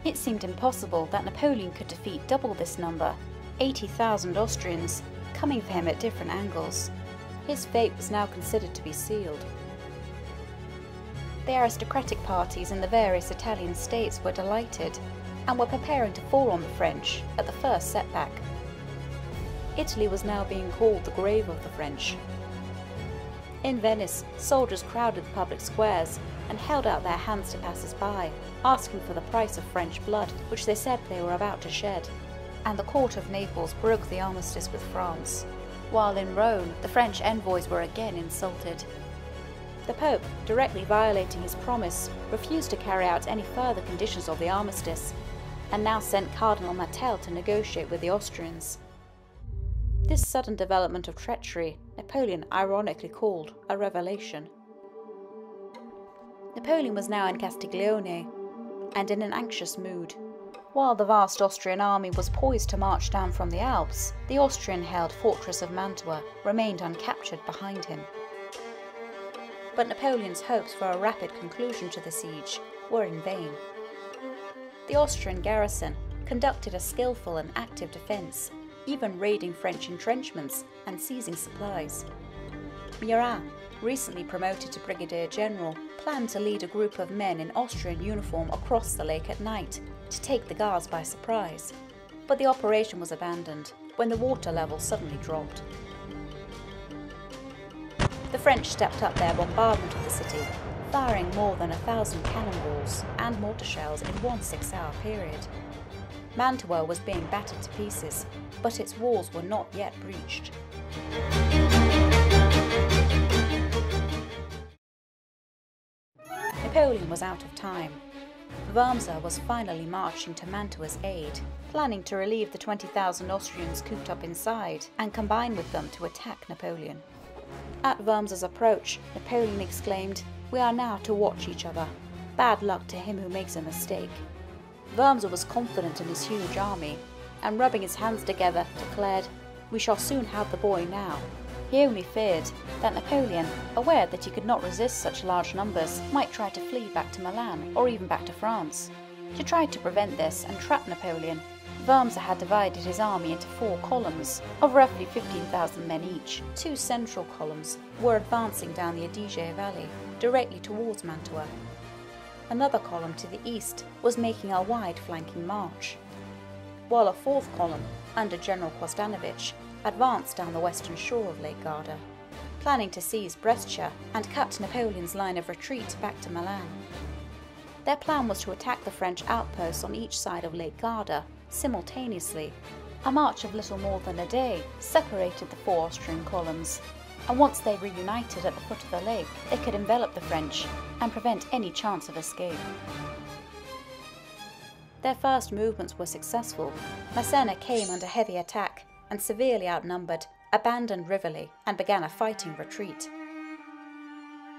It seemed impossible that Napoleon could defeat double this number, eighty thousand Austrians, coming for him at different angles. His fate was now considered to be sealed. The aristocratic parties in the various Italian states were delighted, and were preparing to fall on the French at the first setback. Italy was now being called the grave of the French. In Venice, soldiers crowded the public squares and held out their hands to passers-by, asking for the price of French blood, which they said they were about to shed, and the court of Naples broke the armistice with France, while in Rome the French envoys were again insulted. The Pope, directly violating his promise, refused to carry out any further conditions of the armistice, and now sent Cardinal Martel to negotiate with the Austrians. This sudden development of treachery, Napoleon ironically called a revelation. Napoleon was now in Castiglione, and in an anxious mood. While the vast Austrian army was poised to march down from the Alps, the Austrian-held fortress of Mantua remained uncaptured behind him. But Napoleon's hopes for a rapid conclusion to the siege were in vain. The Austrian garrison conducted a skillful and active defence, even raiding French entrenchments and seizing supplies. Murat, recently promoted to brigadier general, planned to lead a group of men in Austrian uniform across the lake at night to take the guards by surprise, but the operation was abandoned when the water level suddenly dropped. The French stepped up their bombardment of the city, firing more than a thousand cannonballs and mortar shells in one six-hour period. Mantua was being battered to pieces, but its walls were not yet breached. Napoleon was out of time. Wurmser was finally marching to Mantua's aid, planning to relieve the twenty thousand Austrians cooped up inside and combine with them to attack Napoleon. At Wurmser's approach, Napoleon exclaimed, "We are now to watch each other. Bad luck to him who makes a mistake." Wurmser was confident in his huge army, and rubbing his hands together, declared, "We shall soon have the boy now." He only feared that Napoleon, aware that he could not resist such large numbers, might try to flee back to Milan or even back to France. To try to prevent this and trap Napoleon, Wurmser had divided his army into four columns of roughly fifteen thousand men each. Two central columns were advancing down the Adige Valley, directly towards Mantua. Another column to the east was making a wide flanking march, while a fourth column, under General Quasdanovich, advanced down the western shore of Lake Garda, planning to seize Brescia and cut Napoleon's line of retreat back to Milan. Their plan was to attack the French outposts on each side of Lake Garda simultaneously. A march of little more than a day separated the four Austrian columns, and once they reunited at the foot of the lake, they could envelop the French and prevent any chance of escape. Their first movements were successful. Masséna came under heavy attack and, severely outnumbered, abandoned Rivoli and began a fighting retreat.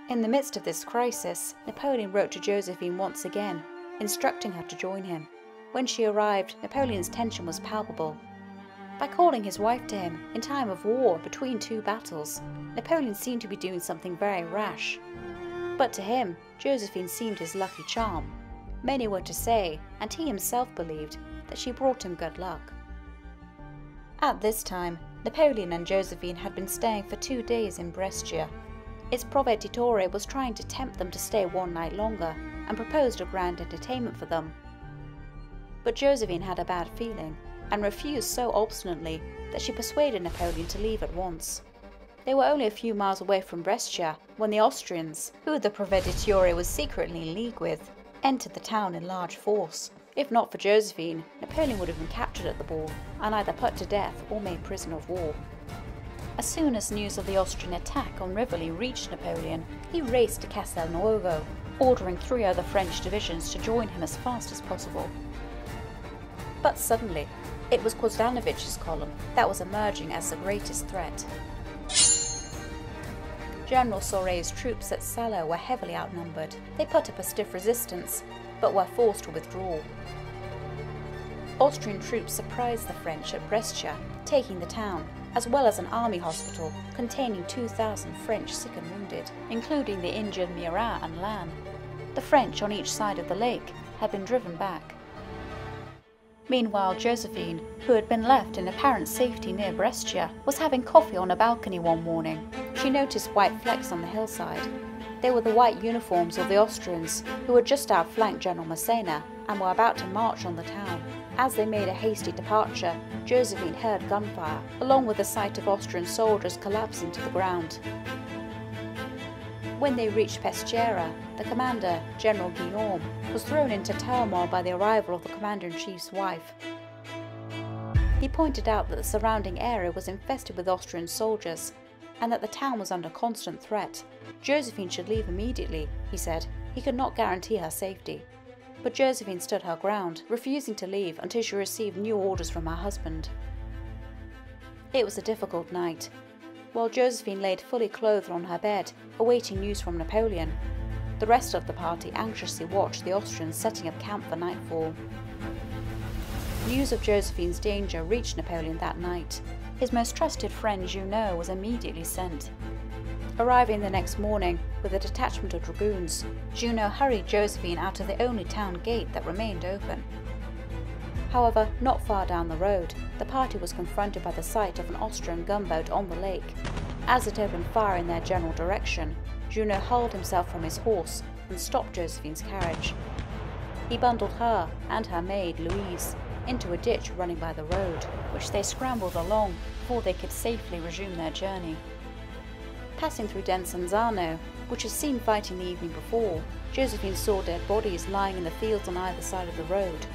In the midst of this crisis, Napoleon wrote to Josephine once again, instructing her to join him. When she arrived, Napoleon's tension was palpable. By calling his wife to him in time of war between two battles, Napoleon seemed to be doing something very rash. But to him, Josephine seemed his lucky charm. Many were to say, and he himself believed, that she brought him good luck. At this time, Napoleon and Josephine had been staying for two days in Brescia. Its proveditore was trying to tempt them to stay one night longer and proposed a grand entertainment for them. But Josephine had a bad feeling and refused so obstinately that she persuaded Napoleon to leave at once. They were only a few miles away from Brescia when the Austrians, who the proveditore was secretly in league with, entered the town in large force. If not for Josephine, Napoleon would have been captured at the ball and either put to death or made prisoner of war. As soon as news of the Austrian attack on Rivoli reached Napoleon, he raced to Castelnuovo, ordering three other French divisions to join him as fast as possible. But suddenly, it was Quasdanovich's column that was emerging as the greatest threat. General Soret's troops at Salo were heavily outnumbered. They put up a stiff resistance, but were forced to withdraw. Austrian troops surprised the French at Brescia, taking the town, as well as an army hospital containing two thousand French sick and wounded, including the injured Murat and Lannes. The French on each side of the lake had been driven back. Meanwhile, Josephine, who had been left in apparent safety near Brescia, was having coffee on a balcony one morning. She noticed white flecks on the hillside. They were the white uniforms of the Austrians, who had just outflanked General Masséna and were about to march on the town. As they made a hasty departure, Josephine heard gunfire, along with the sight of Austrian soldiers collapsing to the ground. When they reached Peschiera, the commander, General Guillaume, was thrown into turmoil by the arrival of the commander-in-chief's wife. He pointed out that the surrounding area was infested with Austrian soldiers, and that the town was under constant threat. Josephine should leave immediately, he said. He could not guarantee her safety. But Josephine stood her ground, refusing to leave until she received new orders from her husband. It was a difficult night. While Josephine laid fully clothed on her bed, awaiting news from Napoleon, the rest of the party anxiously watched the Austrians setting up camp for nightfall. News of Josephine's danger reached Napoleon that night. His most trusted friend Junot was immediately sent. Arriving the next morning with a detachment of dragoons, Junot hurried Josephine out of the only town gate that remained open. However, not far down the road, the party was confronted by the sight of an Austrian gunboat on the lake. As it opened fire in their general direction, Junot hauled himself from his horse and stopped Josephine's carriage. He bundled her and her maid, Louise, into a ditch running by the road, which they scrambled along before they could safely resume their journey. Passing through Desenzano, which had seen fighting the evening before, Josephine saw dead bodies lying in the fields on either side of the road.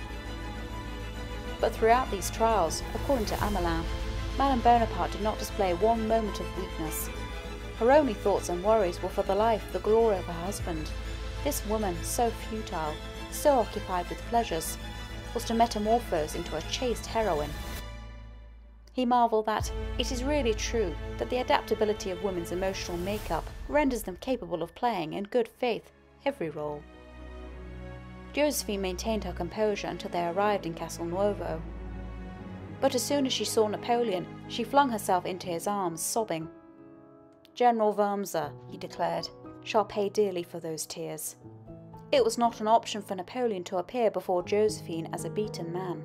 But throughout these trials, according to Amelin, Madame Bonaparte did not display one moment of weakness. Her only thoughts and worries were for the life, the glory of her husband. This woman, so futile, so occupied with pleasures, was to metamorphose into a chaste heroine. He marvelled that it is really true that the adaptability of women's emotional makeup renders them capable of playing, in good faith, every role. Josephine maintained her composure until they arrived in Castelnuovo. But as soon as she saw Napoleon, she flung herself into his arms, sobbing. "General Wurmser," he declared, "shall pay dearly for those tears." It was not an option for Napoleon to appear before Josephine as a beaten man.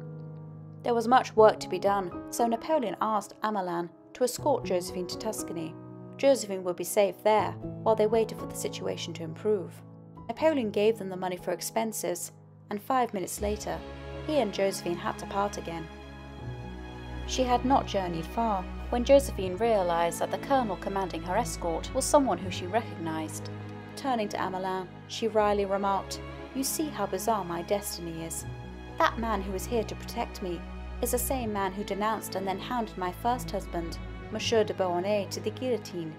There was much work to be done, so Napoleon asked Amelan to escort Josephine to Tuscany. Josephine would be safe there, while they waited for the situation to improve. Napoleon gave them the money for expenses, and five minutes later, he and Josephine had to part again. She had not journeyed far when Josephine realized that the colonel commanding her escort was someone who she recognized. Turning to Amelin, she wryly remarked, "You see how bizarre my destiny is. That man who is here to protect me is the same man who denounced and then hounded my first husband, Monsieur de Beauharnais, to the guillotine."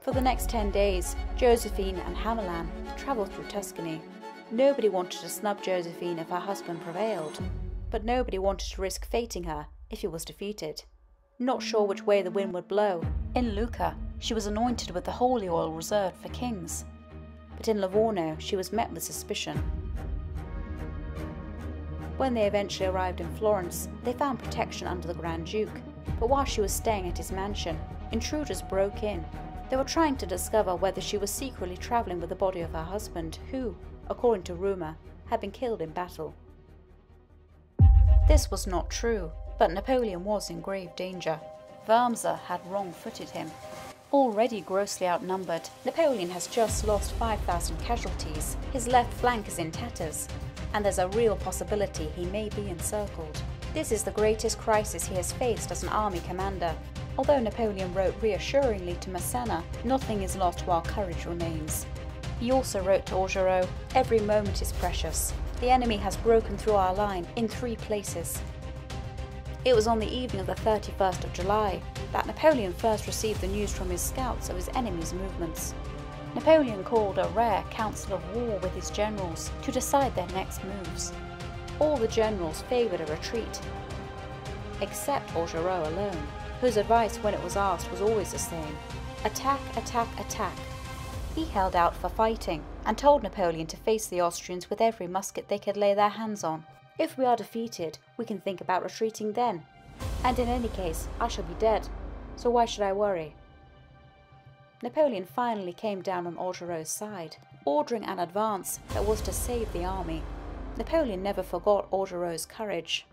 For the next ten days, Josephine and Hamelan travelled through Tuscany. Nobody wanted to snub Josephine if her husband prevailed, but nobody wanted to risk fating her if he was defeated. Not sure which way the wind would blow, in Lucca she was anointed with the holy oil reserved for kings, but in Livorno she was met with suspicion. When they eventually arrived in Florence, they found protection under the Grand Duke, but while she was staying at his mansion, intruders broke in. They were trying to discover whether she was secretly travelling with the body of her husband, who, according to rumour, had been killed in battle. This was not true, but Napoleon was in grave danger. Wurmser had wrong-footed him. Already grossly outnumbered, Napoleon has just lost five thousand casualties, his left flank is in tatters, and there's a real possibility he may be encircled. This is the greatest crisis he has faced as an army commander. Although Napoleon wrote reassuringly to Masséna, "Nothing is lost while courage remains." He also wrote to Augereau, "Every moment is precious. The enemy has broken through our line in three places." It was on the evening of the thirty-first of July that Napoleon first received the news from his scouts of his enemy's movements. Napoleon called a rare council of war with his generals to decide their next moves. All the generals favoured a retreat, except Augereau alone, whose advice when it was asked was always the same: attack, attack, attack. He held out for fighting, and told Napoleon to face the Austrians with every musket they could lay their hands on. "If we are defeated, we can think about retreating then, and in any case I shall be dead, so why should I worry?" Napoleon finally came down on Augereau's side, ordering an advance that was to save the army. Napoleon never forgot Augereau's courage.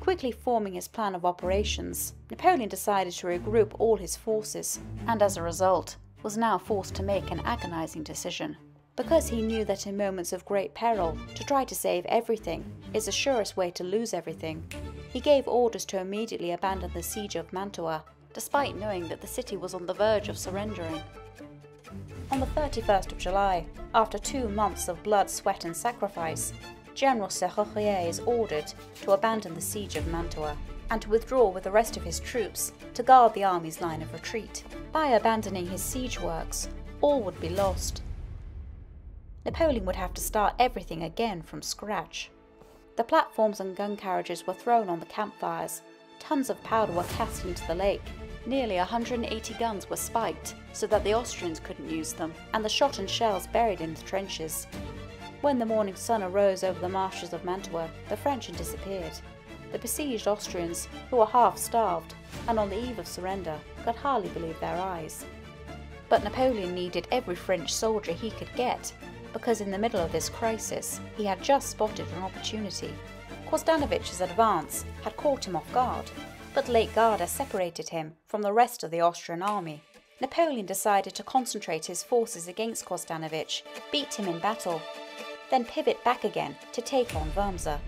Quickly forming his plan of operations, Napoleon decided to regroup all his forces, and as a result, was now forced to make an agonizing decision, because he knew that in moments of great peril, to try to save everything is the surest way to lose everything. He gave orders to immediately abandon the siege of Mantua, despite knowing that the city was on the verge of surrendering. On the thirty-first of July, after two months of blood, sweat and sacrifice, General Serrurier is ordered to abandon the siege of Mantua and to withdraw with the rest of his troops to guard the army's line of retreat. By abandoning his siege works, all would be lost. Napoleon would have to start everything again from scratch. The platforms and gun carriages were thrown on the campfires, tons of powder were cast into the lake, nearly one hundred eighty guns were spiked so that the Austrians couldn't use them, and the shot and shells buried in the trenches. When the morning sun arose over the marshes of Mantua, the French had disappeared. The besieged Austrians, who were half-starved and on the eve of surrender, could hardly believe their eyes. But Napoleon needed every French soldier he could get, because in the middle of this crisis, he had just spotted an opportunity. Quasdanovich's advance had caught him off guard, but Lake Garda separated him from the rest of the Austrian army. Napoleon decided to concentrate his forces against Quasdanovich, beat him in battle, then pivot back again to take on Wurmser.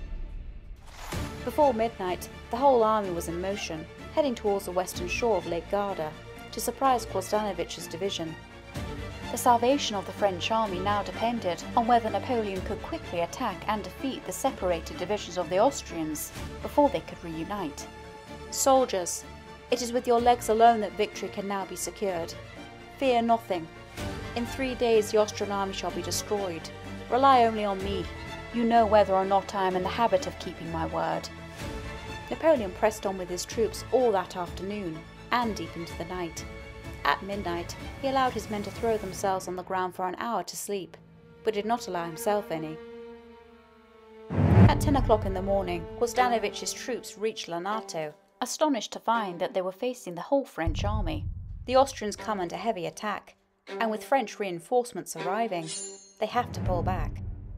Before midnight, the whole army was in motion, heading towards the western shore of Lake Garda to surprise Quasdanovich's division. The salvation of the French army now depended on whether Napoleon could quickly attack and defeat the separated divisions of the Austrians before they could reunite. "Soldiers, it is with your legs alone that victory can now be secured. Fear nothing. In three days the Austrian army shall be destroyed. Rely only on me. You know whether or not I am in the habit of keeping my word." Napoleon pressed on with his troops all that afternoon, and deep into the night. At midnight he allowed his men to throw themselves on the ground for an hour to sleep, but did not allow himself any. At ten o'clock in the morning, Quasdanovich's troops reached Lonato, astonished to find that they were facing the whole French army. The Austrians come under heavy attack, and with French reinforcements arriving, they have to pull back.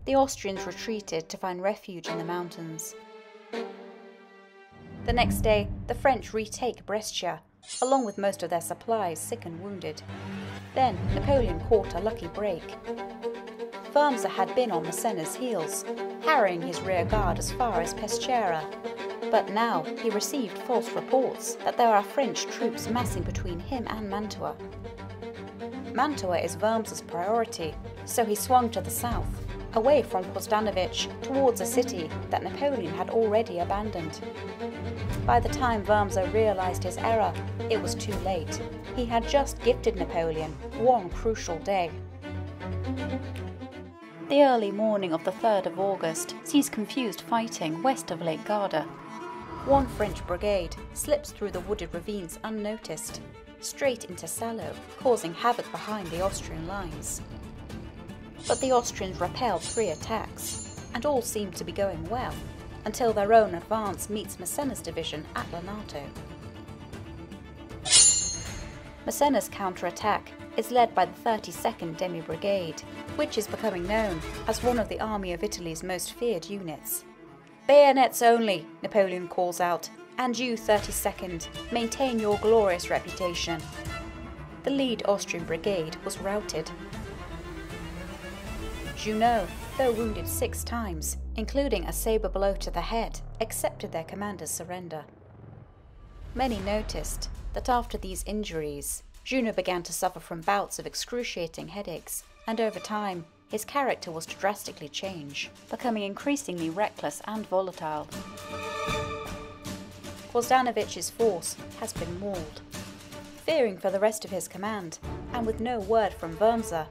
The Austrians retreated to find refuge in the mountains. The next day, the French retake Brescia, along with most of their supplies, sick and wounded. Then Napoleon caught a lucky break. Wurmser had been on Masséna's heels, harrying his rear guard as far as Peschiera, but now he received false reports that there are French troops massing between him and Mantua. Mantua is Wurmser's priority, so he swung to the south, away from Quasdanovich, towards a city that Napoleon had already abandoned. By the time Wurmser realized his error, it was too late. He had just gifted Napoleon one crucial day. The early morning of the third of August sees confused fighting west of Lake Garda. One French brigade slips through the wooded ravines unnoticed, straight into Salo, causing havoc behind the Austrian lines. But the Austrians repelled three attacks, and all seemed to be going well, until their own advance meets Masséna's division at Lonato. Masséna's counterattack is led by the thirty-second Demi-Brigade, which is becoming known as one of the Army of Italy's most feared units. "Bayonets only," Napoleon calls out, "and you, thirty-second, maintain your glorious reputation." The lead Austrian brigade was routed. Junot, though wounded six times, including a sabre blow to the head, accepted their commander's surrender. Many noticed that after these injuries, Junot began to suffer from bouts of excruciating headaches, and over time, his character was to drastically change, becoming increasingly reckless and volatile. Quasdanovich's force has been mauled. Fearing for the rest of his command, and with no word from Wurmser,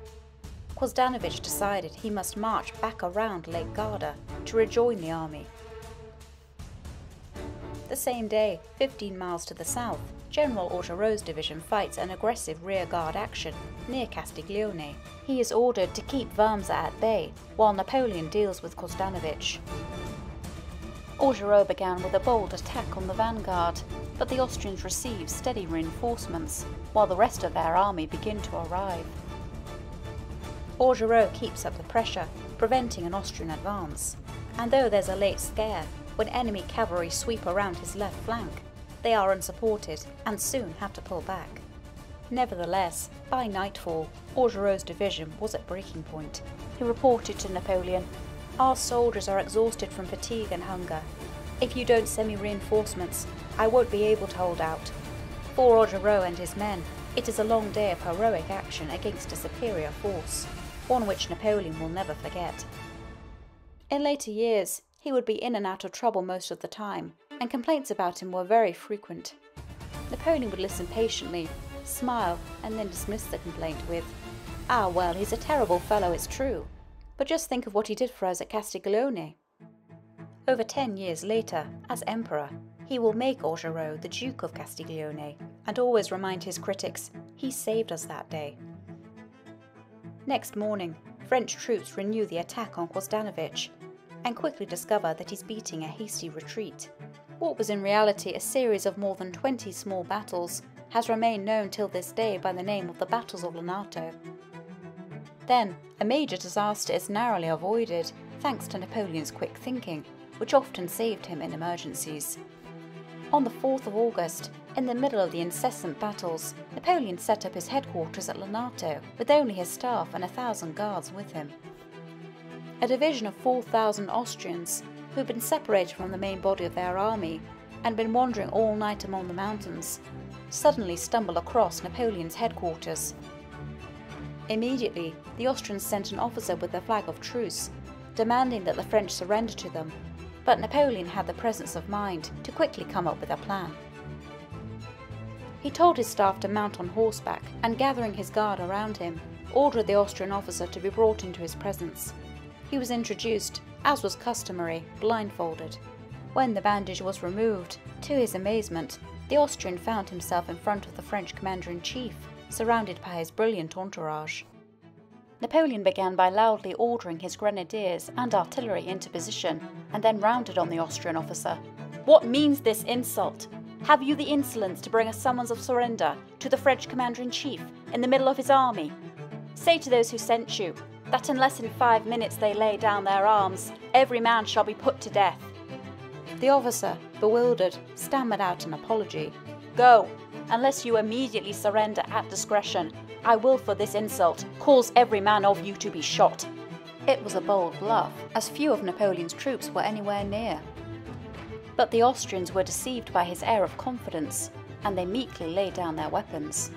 Quasdanovich decided he must march back around Lake Garda to rejoin the army. The same day, fifteen miles to the south, General Augereau's division fights an aggressive rearguard action near Castiglione. He is ordered to keep Wurmser at bay while Napoleon deals with Quasdanovich. Augereau began with a bold attack on the vanguard, but the Austrians receive steady reinforcements while the rest of their army begin to arrive. Augereau keeps up the pressure, preventing an Austrian advance, and though there's a late scare when enemy cavalry sweep around his left flank, they are unsupported and soon have to pull back. Nevertheless, by nightfall, Augereau's division was at breaking point. He reported to Napoleon, "Our soldiers are exhausted from fatigue and hunger. If you don't send me reinforcements, I won't be able to hold out." For Augereau and his men, it is a long day of heroic action against a superior force, one which Napoleon will never forget. In later years, he would be in and out of trouble most of the time, and complaints about him were very frequent. Napoleon would listen patiently, smile, and then dismiss the complaint with, "Ah, well, he's a terrible fellow, it's true, but just think of what he did for us at Castiglione." Over ten years later, as emperor, he will make Augereau the Duke of Castiglione, and always remind his critics, "He saved us that day." Next morning, French troops renew the attack on Quasdanovich, and quickly discover that he's beating a hasty retreat. What was in reality a series of more than twenty small battles has remained known till this day by the name of the Battles of Lonato. Then, a major disaster is narrowly avoided, thanks to Napoleon's quick thinking, which often saved him in emergencies. On the fourth of August, in the middle of the incessant battles, Napoleon set up his headquarters at Lonato, with only his staff and a thousand guards with him. A division of four thousand Austrians, who had been separated from the main body of their army and been wandering all night among the mountains, suddenly stumble across Napoleon's headquarters. Immediately, the Austrians sent an officer with their flag of truce, demanding that the French surrender to them, but Napoleon had the presence of mind to quickly come up with a plan. He told his staff to mount on horseback, and gathering his guard around him, ordered the Austrian officer to be brought into his presence. He was introduced, as was customary, blindfolded. When the bandage was removed, to his amazement, the Austrian found himself in front of the French commander-in-chief, surrounded by his brilliant entourage. Napoleon began by loudly ordering his grenadiers and artillery into position, and then rounded on the Austrian officer. "What means this insult? Have you the insolence to bring a summons of surrender to the French commander-in-chief in the middle of his army? Say to those who sent you that unless in five minutes they lay down their arms, every man shall be put to death." The officer, bewildered, stammered out an apology. "Go! Unless you immediately surrender at discretion, I will for this insult cause every man of you to be shot." It was a bold bluff, as few of Napoleon's troops were anywhere near. But the Austrians were deceived by his air of confidence, and they meekly laid down their weapons.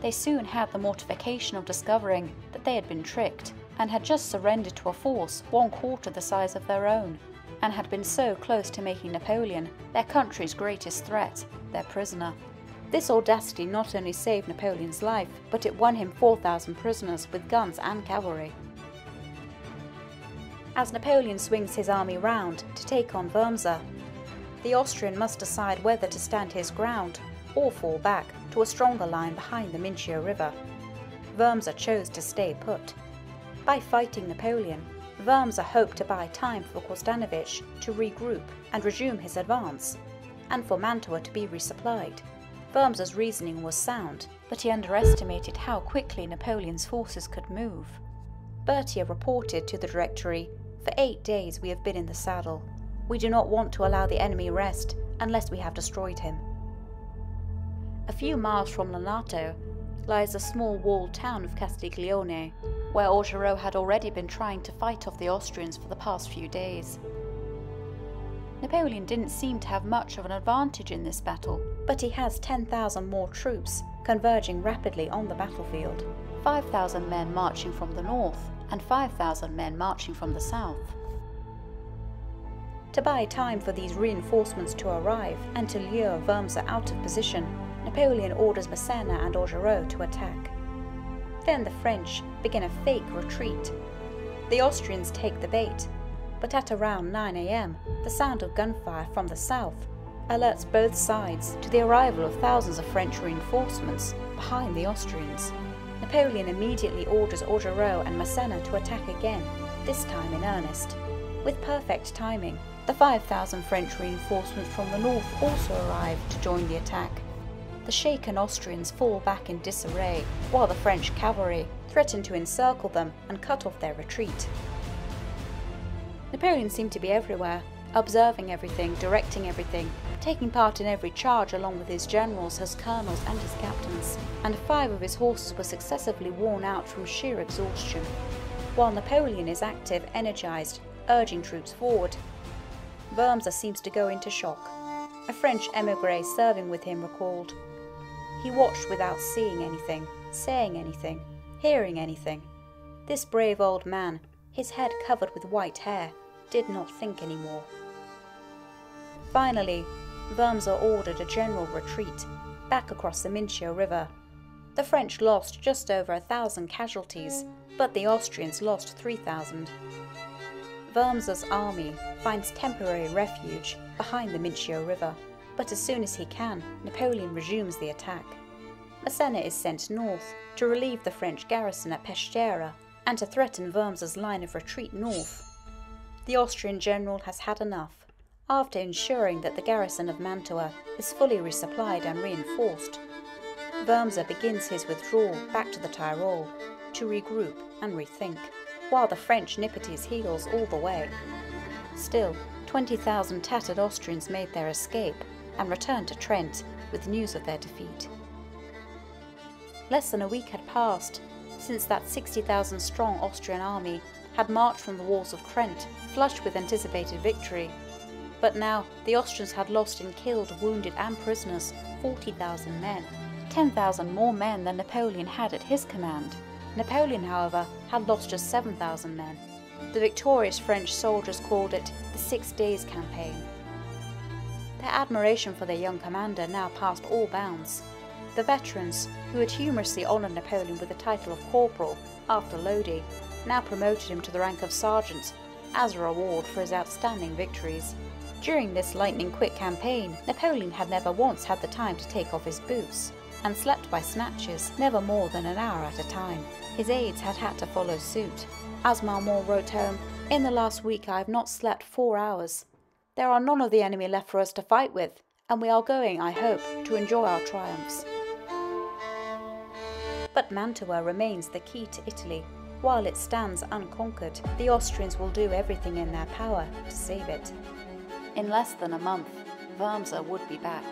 They soon had the mortification of discovering that they had been tricked, and had just surrendered to a force one quarter the size of their own, and had been so close to making Napoleon, their country's greatest threat, their prisoner. This audacity not only saved Napoleon's life, but it won him four thousand prisoners with guns and cavalry. As Napoleon swings his army round to take on Wurmser, the Austrian must decide whether to stand his ground or fall back to a stronger line behind the Mincio River. Wurmser chose to stay put. By fighting Napoleon, Wurmser hoped to buy time for Quasdanovich to regroup and resume his advance, and for Mantua to be resupplied. Wurmser's reasoning was sound, but he underestimated how quickly Napoleon's forces could move. Berthier reported to the Directory, "For eight days we have been in the saddle. We do not want to allow the enemy rest unless we have destroyed him." A few miles from Lonato lies the small walled town of Castiglione, where Augereau had already been trying to fight off the Austrians for the past few days. Napoleon didn't seem to have much of an advantage in this battle, but he has ten thousand more troops converging rapidly on the battlefield, five thousand men marching from the north and five thousand men marching from the south. To buy time for these reinforcements to arrive and to lure Wurmser out of position, Napoleon orders Masséna and Augereau to attack. Then the French begin a fake retreat. The Austrians take the bait, but at around nine a m the sound of gunfire from the south alerts both sides to the arrival of thousands of French reinforcements behind the Austrians. Napoleon immediately orders Augereau and Masséna to attack again, this time in earnest. With perfect timing, the five thousand French reinforcements from the north also arrive to join the attack. The shaken Austrians fall back in disarray, while the French cavalry threaten to encircle them and cut off their retreat. Napoleon seemed to be everywhere, observing everything, directing everything, taking part in every charge along with his generals, his colonels and his captains, and five of his horses were successively worn out from sheer exhaustion, while Napoleon is active, energized, urging troops forward. Wurmser seems to go into shock. A French émigré serving with him recalled, "He watched without seeing anything, saying anything, hearing anything. This brave old man, his head covered with white hair, did not think any more." Finally, Wurmser ordered a general retreat, back across the Mincio River. The French lost just over a thousand casualties, but the Austrians lost three thousand. Wurmser's army finds temporary refuge behind the Mincio River, but as soon as he can, Napoleon resumes the attack. Masséna is sent north to relieve the French garrison at Peschiera and to threaten Wurmser's line of retreat north. The Austrian general has had enough. After ensuring that the garrison of Mantua is fully resupplied and reinforced, Wurmser begins his withdrawal back to the Tyrol to regroup and rethink, while the French nip at his heels all the way. Still, twenty thousand tattered Austrians made their escape and returned to Trent with news of their defeat. Less than a week had passed since that sixty thousand strong Austrian army had marched from the walls of Trent, flushed with anticipated victory. But now the Austrians had lost in killed, wounded and prisoners forty thousand men, ten thousand more men than Napoleon had at his command. Napoleon, however, had lost just seven thousand men. The victorious French soldiers called it the Six Days Campaign. Their admiration for their young commander now passed all bounds. the veterans, who had humorously honoured Napoleon with the title of corporal after Lodi, now promoted him to the rank of sergeant as a reward for his outstanding victories. During this lightning-quick campaign, Napoleon had never once had the time to take off his boots, and slept by snatches, never more than an hour at a time. His aides had had to follow suit. As Marmont wrote home, "In the last week I have not slept four hours. There are none of the enemy left for us to fight with, and we are going, I hope, to enjoy our triumphs." But Mantua remains the key to Italy. While it stands unconquered, the Austrians will do everything in their power to save it. In less than a month, Wurmser would be back.